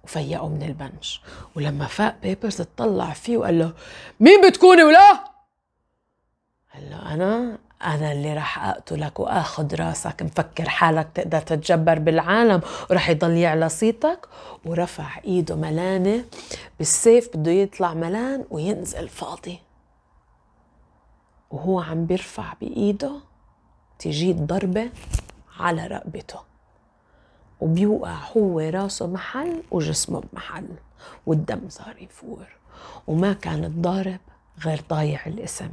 وفيقه من البنش، ولما فاق بيبرس اطلع فيه وقال له مين بتكوني ولا؟ قال له أنا اللي راح أقتلك وآخذ راسك، مفكر حالك تقدر تتجبر بالعالم وراح يضل يعلى صيتك. ورفع إيده ملانة بالسيف بده يطلع ملان وينزل فاضي، وهو عم بيرفع بإيده تجي الضربة على رقبته وبيوقع هو راسه محل وجسمه بمحل والدم صار يفور. وما كان الضارب غير ضايع الاسم،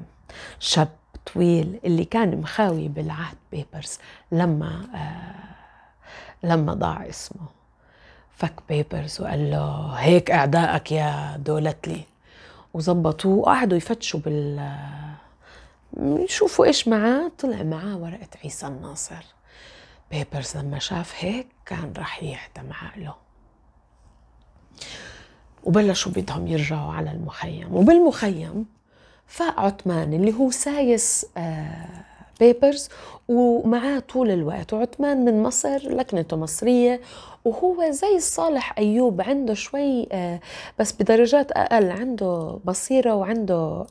شاب طويل اللي كان مخاوي بالعهد بيبرس لما ضاع اسمه. فك بيبرس وقال له هيك اعدائك يا دولتلي، وظبطوه وقعدوا يفتشوا يشوفوا ايش معاه. طلع معاه ورقة عيسى الناصر. بيبرس لما شاف هيك كان راح يحتم عقله، وبلشوا بدهم يرجعوا على المخيم. وبالمخيم فاق عثمان اللي هو سايس بيبرس ومعاه طول الوقت، وعثمان من مصر لكنته مصرية وهو زي الصالح أيوب، عنده شوي بس بدرجات أقل، عنده بصيرة وعنده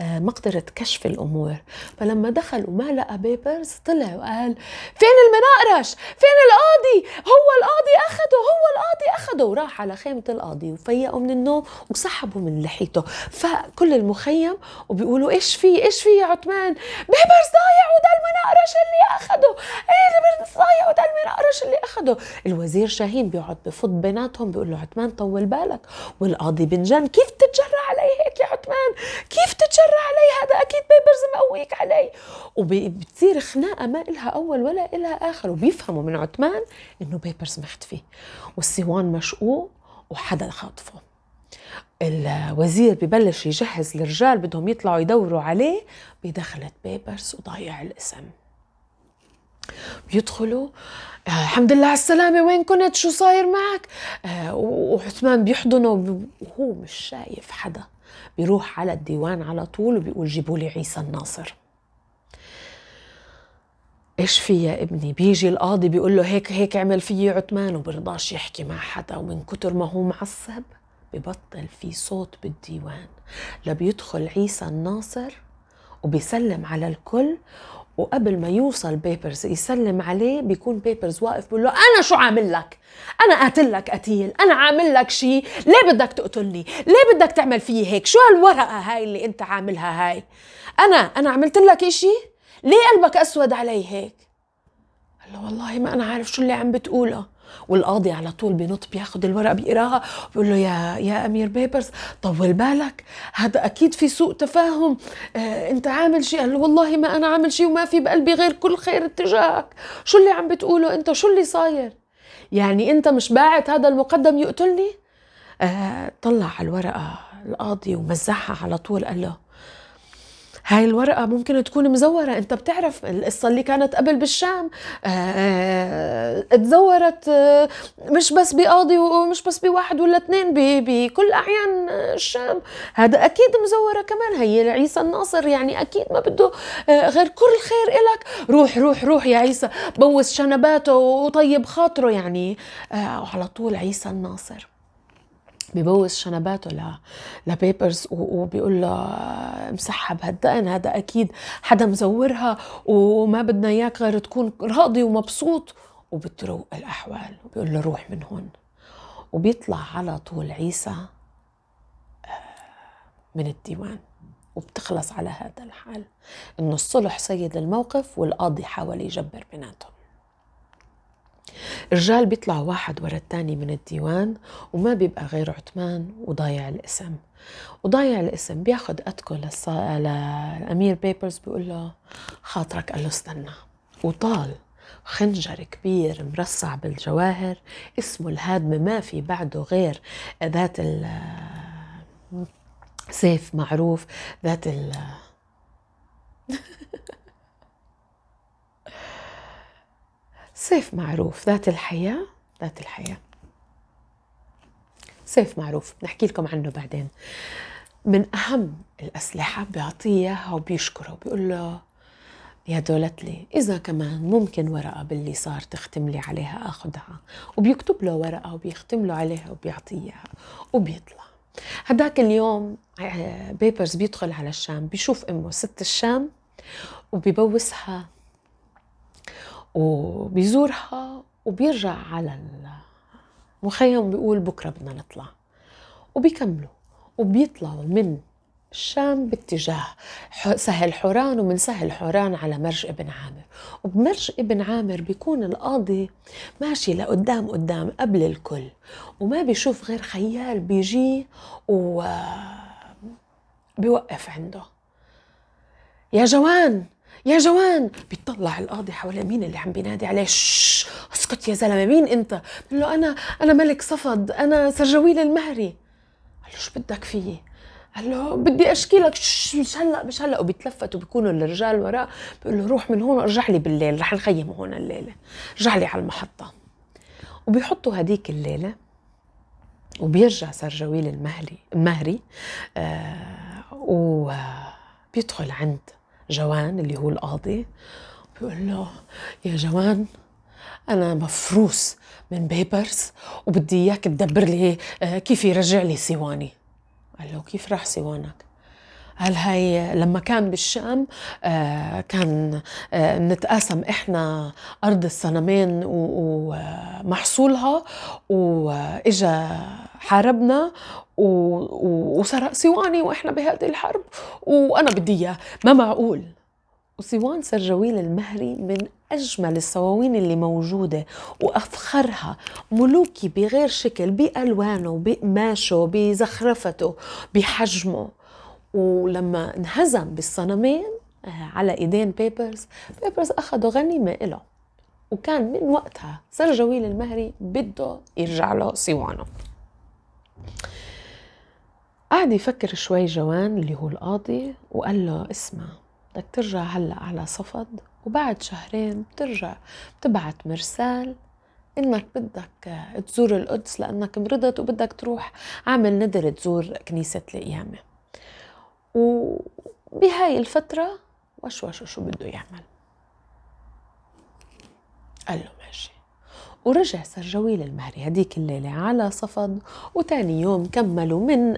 مقدرة كشف الأمور. فلما دخل وما لقى بيبرس طلع وقال فين المناقرش؟ فين القاضي؟ هو القاضي أخده، هو القاضي أخده. وراح على خيمة القاضي وفيقه من النوم وسحبه من لحيته، فكل المخيم وبيقولوا إيش في؟ إيش في يا عثمان؟ بيبرس ضايع وده المناقرش اللي أخده، إيه بيبرس ضايع وده المناقرش اللي أخده. الوزير شاهين بيقعد بفض بيناتهم بيقول له عثمان طول بالك، والقاضي بنجان كيف تتجرأ علي هيك يا عثمان؟ كيف تتجرأ علي؟ هذا اكيد بيبرس مقويك علي. وبتصير خناقه ما إلها اول ولا إلها اخر، وبيفهموا من عثمان انه بيبرس مختفي والسيوان مشقوق وحدا خاطفه. الوزير ببلش يجهز الرجال بدهم يطلعوا يدوروا عليه، بدخلت بيبرس وضايع الاسم. بيدخلوا الحمد لله على السلامة، وين كنت؟ شو صاير معك؟ وعثمان بيحضنه وهو مش شايف حدا. بيروح على الديوان على طول وبيقول جيبوا لي عيسى الناصر. ايش في يا ابني؟ بيجي القاضي بيقول له هيك هيك عمل فيي عثمان، وبرضاش يحكي مع حدا، ومن كتر ما هو معصب ببطل في صوت بالديوان. لبيدخل عيسى الناصر وبيسلم على الكل، وقبل ما يوصل بيبرس يسلم عليه بيكون بيبرس واقف بيقول له أنا شو عامل لك؟ أنا قاتل لك قتيل، أنا عامل لك شيء، ليه بدك تقتلني؟ ليه بدك تعمل فيي هيك؟ شو هالورقة هاي اللي أنت عاملها هاي؟ أنا عملت لك إشي؟ ليه قلبك أسود علي هيك؟ قال له والله ما أنا عارف شو اللي عم بتقوله. والقاضي على طول بنط بياخد الورقة بيقراها بيقول له يا أمير بيبرس طول بالك، هذا أكيد في سوء تفاهم، أنت عامل شيء. قال له والله ما أنا عامل شيء وما في بقلبي غير كل خير تجاهك، شو اللي عم بتقوله أنت؟ شو اللي صاير؟ يعني أنت مش باعت هذا المقدم يقتلني؟ طلع على الورقة القاضي ومزحها على طول، قال له هاي الورقة ممكن تكون مزورة، أنت بتعرف القصة اللي كانت قبل بالشام، اتزورت مش بس بقاضي ومش بس بواحد ولا اثنين، بكل أعيان الشام، هذا أكيد مزورة كمان. هي عيسى الناصر يعني أكيد ما بده غير كل الخير إلك، روح روح روح يا عيسى، بوس شنباته وطيب خاطره يعني. وعلى طول عيسى الناصر ببوس شنباته لبيبرس وبيقول له مسحب هالدقن، هذا اكيد حدا مزورها وما بدنا اياك غير تكون راضي ومبسوط. وبتروق الاحوال وبيقول له روح من هون. وبيطلع على طول عيسى من الديوان، وبتخلص على هذا الحال انه الصلح سيد الموقف، والقاضي حاول يجبر بيناتهم. الرجال بيطلعوا واحد ورا الثاني من الديوان، وما بيبقى غير عثمان وضايع الاسم. وضايع الاسم بياخد أتكو للأمير بيبرس بيقول له خاطرك، قال له استنى، وطال خنجر كبير مرصع بالجواهر اسمه الهادم، ما في بعده غير ذات السيف معروف، ذات ال سيف معروف، ذات الحياة، سيف معروف نحكي لكم عنه بعدين. من أهم الأسلحة بيعطيه إياها وبيشكره وبيقول له يا دولتلي إذا كمان ممكن ورقة باللي صار تختم لي عليها آخدها، وبيكتب له ورقة وبيختم له عليها وبيعطيه إياها وبيطلع. هداك اليوم بيبرس بيدخل على الشام، بيشوف أمه ست الشام وبيبوسها وبيزورها، وبيرجع على المخيم بيقول بكره بدنا نطلع، وبيكملوا وبيطلعوا من الشام باتجاه سهل حوران، ومن سهل حوران على مرج ابن عامر. وبمرج ابن عامر بيكون القاضي ماشي لقدام قدام قبل الكل، وما بيشوف غير خيال بيجي وبيوقف عنده. يا جوان يا جوان، بيطلع القاضي حواليه مين اللي عم بينادي عليه، شش اسكت يا زلمه مين انت؟ بقول له انا ملك صفد، انا سرجويل المهري. قال له شو بدك فيي؟ قال له بدي اشكي لك، مش هلا مش هلا. وبيتلفت وبيكونوا الرجال وراه، بيقول له روح من هون وارجع لي بالليل، رح نخيم هون الليله، ارجع لي على المحطه. وبيحطوا هديك الليله، وبيرجع سرجويل المهري وبيدخل عند جوان اللي هو القاضي، بيقول له يا جوان أنا مفروس من بيبرس وبدي إياك تدبر لي كيف يرجع لي سيواني. قال له كيف راح سيوانك؟ قال هاي لما كان بالشام كان نتقاسم إحنا أرض الصنمين ومحصولها، وإجا حاربنا وسرق سيواني وإحنا بهذه الحرب وأنا بدي إياه، ما معقول. وسيوان سرجويل المهري من أجمل الصواوين اللي موجودة وأفخرها، ملوكي بغير شكل بألوانه بقماشه بزخرفته بحجمه. ولما انهزم بالصنمين على ايدين بيبرس، بيبرس اخذوا غنيمه إله، وكان من وقتها سرجويل المهري بده يرجع له سيوانه. قعد يفكر شوي جوان اللي هو القاضي وقال له اسمع، بدك ترجع هلا على صفد، وبعد شهرين بترجع بتبعت مرسال انك بدك تزور القدس لانك مرضت وبدك تروح عامل ندر تزور كنيسه القيامه. وبهاي الفترة وشوشه شو بده يعمل. قال له ماشي. ورجع سرجويل المهري هديك الليلة على صفد، وتاني يوم كملوا من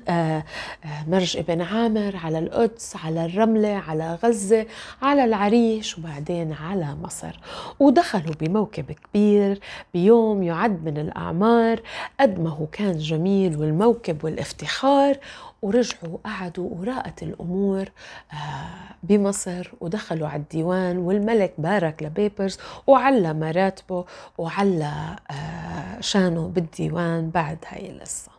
مرج ابن عامر على القدس على الرملة على غزة على العريش وبعدين على مصر، ودخلوا بموكب كبير بيوم يعد من الأعمار قد ما هو كان جميل والموكب والافتخار. ورجعوا قعدوا وراءت الأمور بمصر، ودخلوا على الديوان والملك بارك لبيبرس وعلى مراتبه وعلى شانه بالديوان. بعد هاي القصة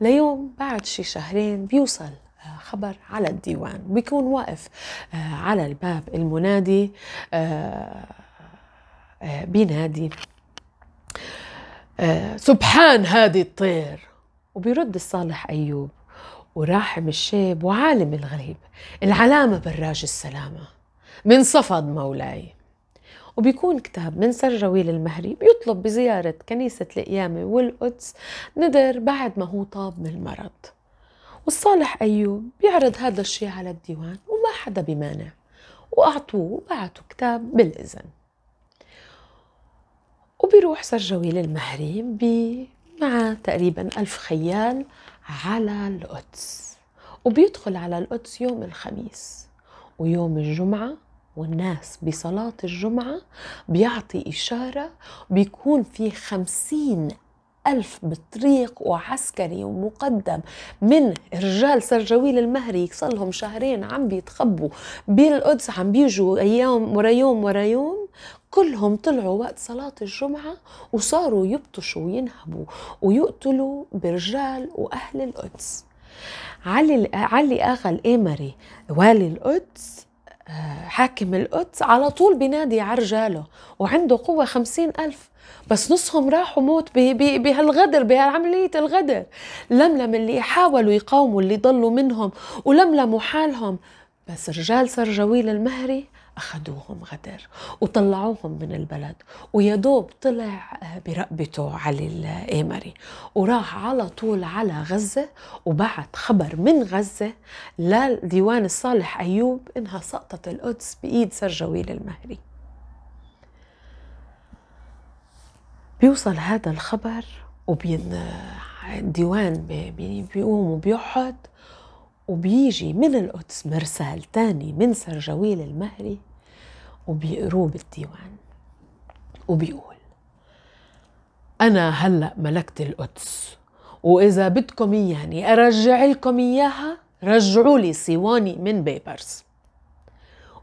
ليوم بعد شي شهرين بيوصل خبر على الديوان، بيكون واقف على الباب المنادي بينادي سبحان هادي الطير. وبيرد الصالح أيوب وراحم الشيب وعالم الغريب العلامة براج السلامة من صفد مولاي. وبيكون كتاب من سرجويل المهري بيطلب بزيارة كنيسة القيامة والقدس ندر بعد ما هو طاب من المرض، والصالح أيوب بيعرض هذا الشيء على الديوان وما حدا بيمانع، وأعطوه وبعتوا كتاب بالإذن. وبيروح سرجويل المهري مع تقريبا 1000 خيال على القدس، وبيدخل على القدس يوم الخميس ويوم الجمعة، والناس بصلاة الجمعة بيعطي إشارة، بيكون في 50,000 بطريق وعسكري ومقدم من رجال سرجويل المهري صلهم شهرين عم بيتخبوا بالقدس، عم بيجوا أيام ورا يوم ورا يوم. كلهم طلعوا وقت صلاة الجمعة وصاروا يبطشوا وينهبوا ويقتلوا برجال وأهل القدس. علي آغا الإيمري والي القدس حاكم القدس على طول بينادي على رجاله، وعنده قوة 50,000، بس نصهم راحوا موت بهالغدر بهالعملية الغدر. لملم اللي حاولوا يقاوموا اللي ضلوا منهم ولملموا حالهم، بس رجال سرجويل المهري أخدوهم غدر وطلعوهم من البلد، ويدوب طلع برقبته علي الإيمري وراح على طول على غزة، وبعت خبر من غزة لديوان الصالح أيوب إنها سقطت القدس بإيد سرجويل المهري. بيوصل هذا الخبر الديوان بيقوم وبيقعد، وبيجي من القدس مرسال تاني من سرجويل المهري وبيقروه بالديوان وبيقول أنا هلأ ملكت القدس، وإذا بدكم إياني أرجع لكم إياها رجعوا لي سيواني من بيبرس.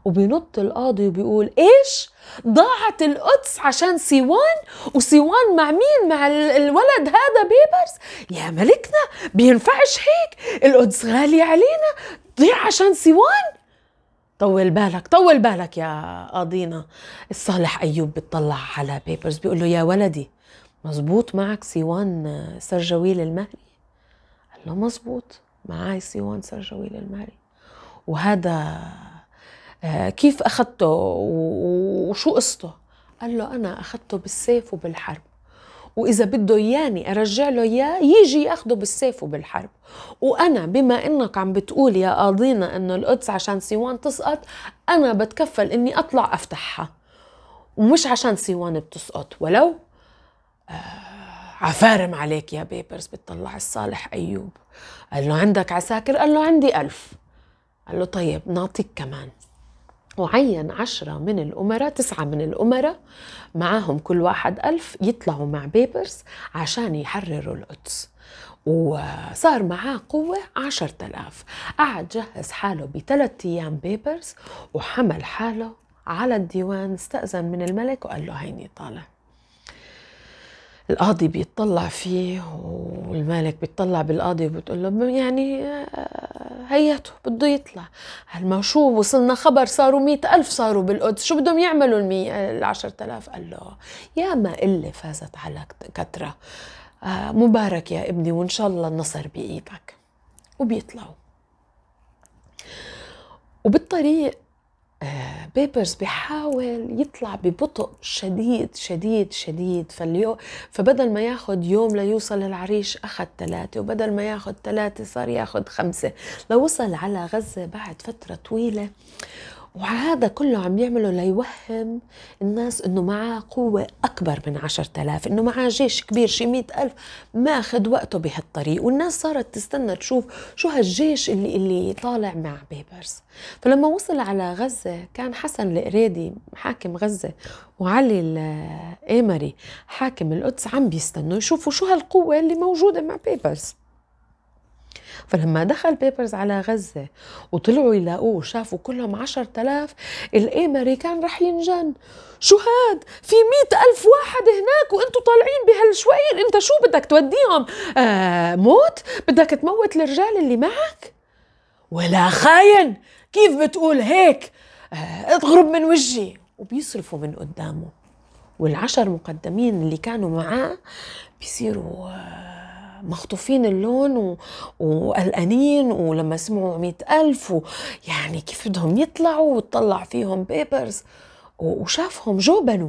وبينط القاضي وبيقول إيش؟ ضاعت القدس عشان سيوان؟ وسيوان مع مين؟ مع الولد هذا بيبرس؟ يا ملكنا بينفعش هيك، القدس غالية علينا تضيع عشان سيوان؟ طول بالك طول بالك يا قاضينا. الصالح أيوب بتطلع على بيبرس بيقول له يا ولدي مزبوط معك سيوان سرجويل المهري؟ قال له مزبوط معاي سيوان سرجويل المهري. وهذا كيف أخذته وشو قصته؟ قال له أنا أخذته بالسيف وبالحرب، وإذا بده إياني أرجع له إياه يجي يأخده بالسيف وبالحرب، وأنا بما إنك عم بتقول يا قاضينا إنه القدس عشان سيوان تسقط أنا بتكفل إني أطلع أفتحها، ومش عشان سيوان بتسقط، ولو عفارم عليك يا بيبرس. بتطلع الصالح أيوب، قال له عندك عساكر؟ قال له عندي 1000. قال له طيب نعطيك كمان. وعين 10 من الأمراء، 9 من الأمراء معاهم كل واحد 1000 يطلعوا مع بيبرس عشان يحرروا القدس، وصار معاه قوة 10,000. قعد جهز حاله ب3 أيام بيبرس، وحمل حاله على الديوان، استأذن من الملك وقال له هيني طالع. القاضي بيتطلع فيه، والملك بيتطلع بالقاضي وبتقول له يعني هياته بده يطلع. قال ما شو وصلنا خبر صاروا 100,000 صاروا بالقدس، شو بدهم يعملوا 10,000؟ قال له يا ما اللي فازت على كترة، مبارك يا ابني وان شاء الله النصر بايدك. وبيطلعوا، وبالطريق بيبرس بيحاول يطلع ببطء شديد شديد شديد. فبدل ما ياخد يوم ليوصل العريش أخذ 3، وبدل ما ياخد 3 صار ياخد 5. لو وصل على غزة بعد فترة طويلة، وهذا كله عم يعمله ليوهم الناس انه معاه قوة اكبر من 10,000، انه معاه جيش كبير شي 100,000، ما اخذ وقته بهالطريق. والناس صارت تستنى تشوف شو هالجيش اللي طالع مع بيبرس. فلما وصل على غزة كان حسن القريدي حاكم غزة وعلي الأمري حاكم القدس عم بيستنوا يشوفوا شو هالقوة اللي موجودة مع بيبرس. فلما دخل بيبرس على غزة وطلعوا يلاقوه شافوا كلهم 10,000، الأمري كان رح ينجن. شو هاد؟ في 100,000 واحد هناك وانتوا طالعين بهالشوير، انت شو بدك توديهم موت؟ بدك تموت الرجال اللي معك؟ ولا خاين، كيف بتقول هيك؟ اضغرب من وجهي. وبيصرفوا من قدامه، وال10 مقدمين اللي كانوا معاه بيصيروا مخطوفين اللون وقلقانين، ولما سمعوا 100,000 ويعني كيف بدهم يطلعوا. وطلع فيهم بيبرس وشافهم جوبنوا،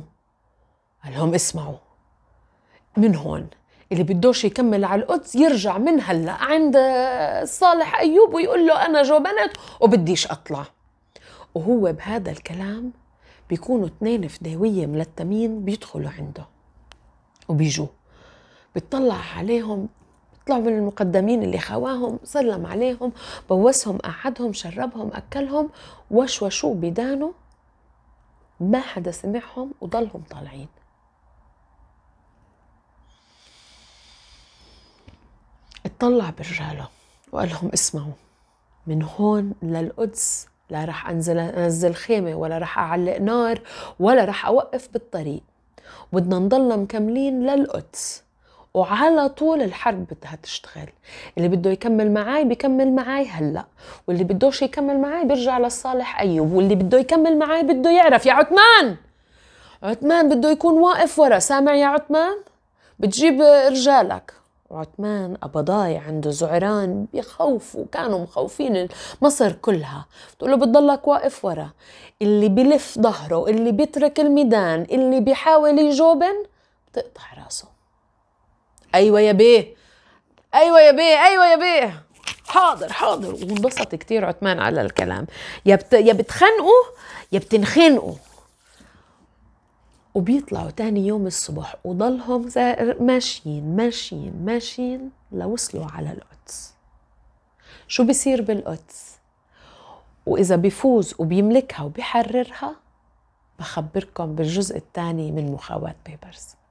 قال لهم اسمعوا من هون، اللي بدوش يكمل على القدس يرجع من هلا عند الصالح أيوب ويقول له أنا جوبنت وبديش أطلع. وهو بهذا الكلام بيكونوا 2 فداوية ملتمين بيدخلوا عنده وبيجوا. بتطلع عليهم، بيطلعوا من المقدمين اللي خواهم، سلم عليهم، بوسهم، قعدهم، شربهم، أكلهم، وشوشوا بدانه، ما حدا سمعهم وضلهم طالعين. اطلع برجاله وقال لهم اسمعوا، من هون للقدس لا رح انزل خيمة، ولا رح أعلق نار، ولا رح أوقف بالطريق، بدنا نضلنا مكملين للقدس، وعلى طول الحرب بدها تشتغل. اللي بده يكمل معاي بيكمل معاي هلا، واللي بدوش يكمل معاي بيرجع للصالح أيوب، واللي بده يكمل معاي بده يعرف. يا عثمان، عثمان بده يكون واقف ورا، سامع يا عثمان؟ بتجيب رجالك. وعثمان أبا ضايع عنده زعران بخوفوا، كانوا مخوفين مصر كلها. بتقول له بتضلك واقف ورا، اللي بلف ظهره، اللي بيترك الميدان، اللي بيحاول يجوبن بتقطع راسه. ايوه يا بيه، ايوه يا بيه، ايوه يا بيه، حاضر حاضر. وانبسط كتير عثمان على الكلام، يا بتخنقوا يا بتنخنقوا. وبيطلعوا تاني يوم الصبح، وضلهم ماشيين ماشيين ماشيين لوصلوا على القدس. شو بيصير بالقدس؟ واذا بيفوز وبيملكها وبيحررها بخبركم بالجزء الثاني من مخاوات بيبرس.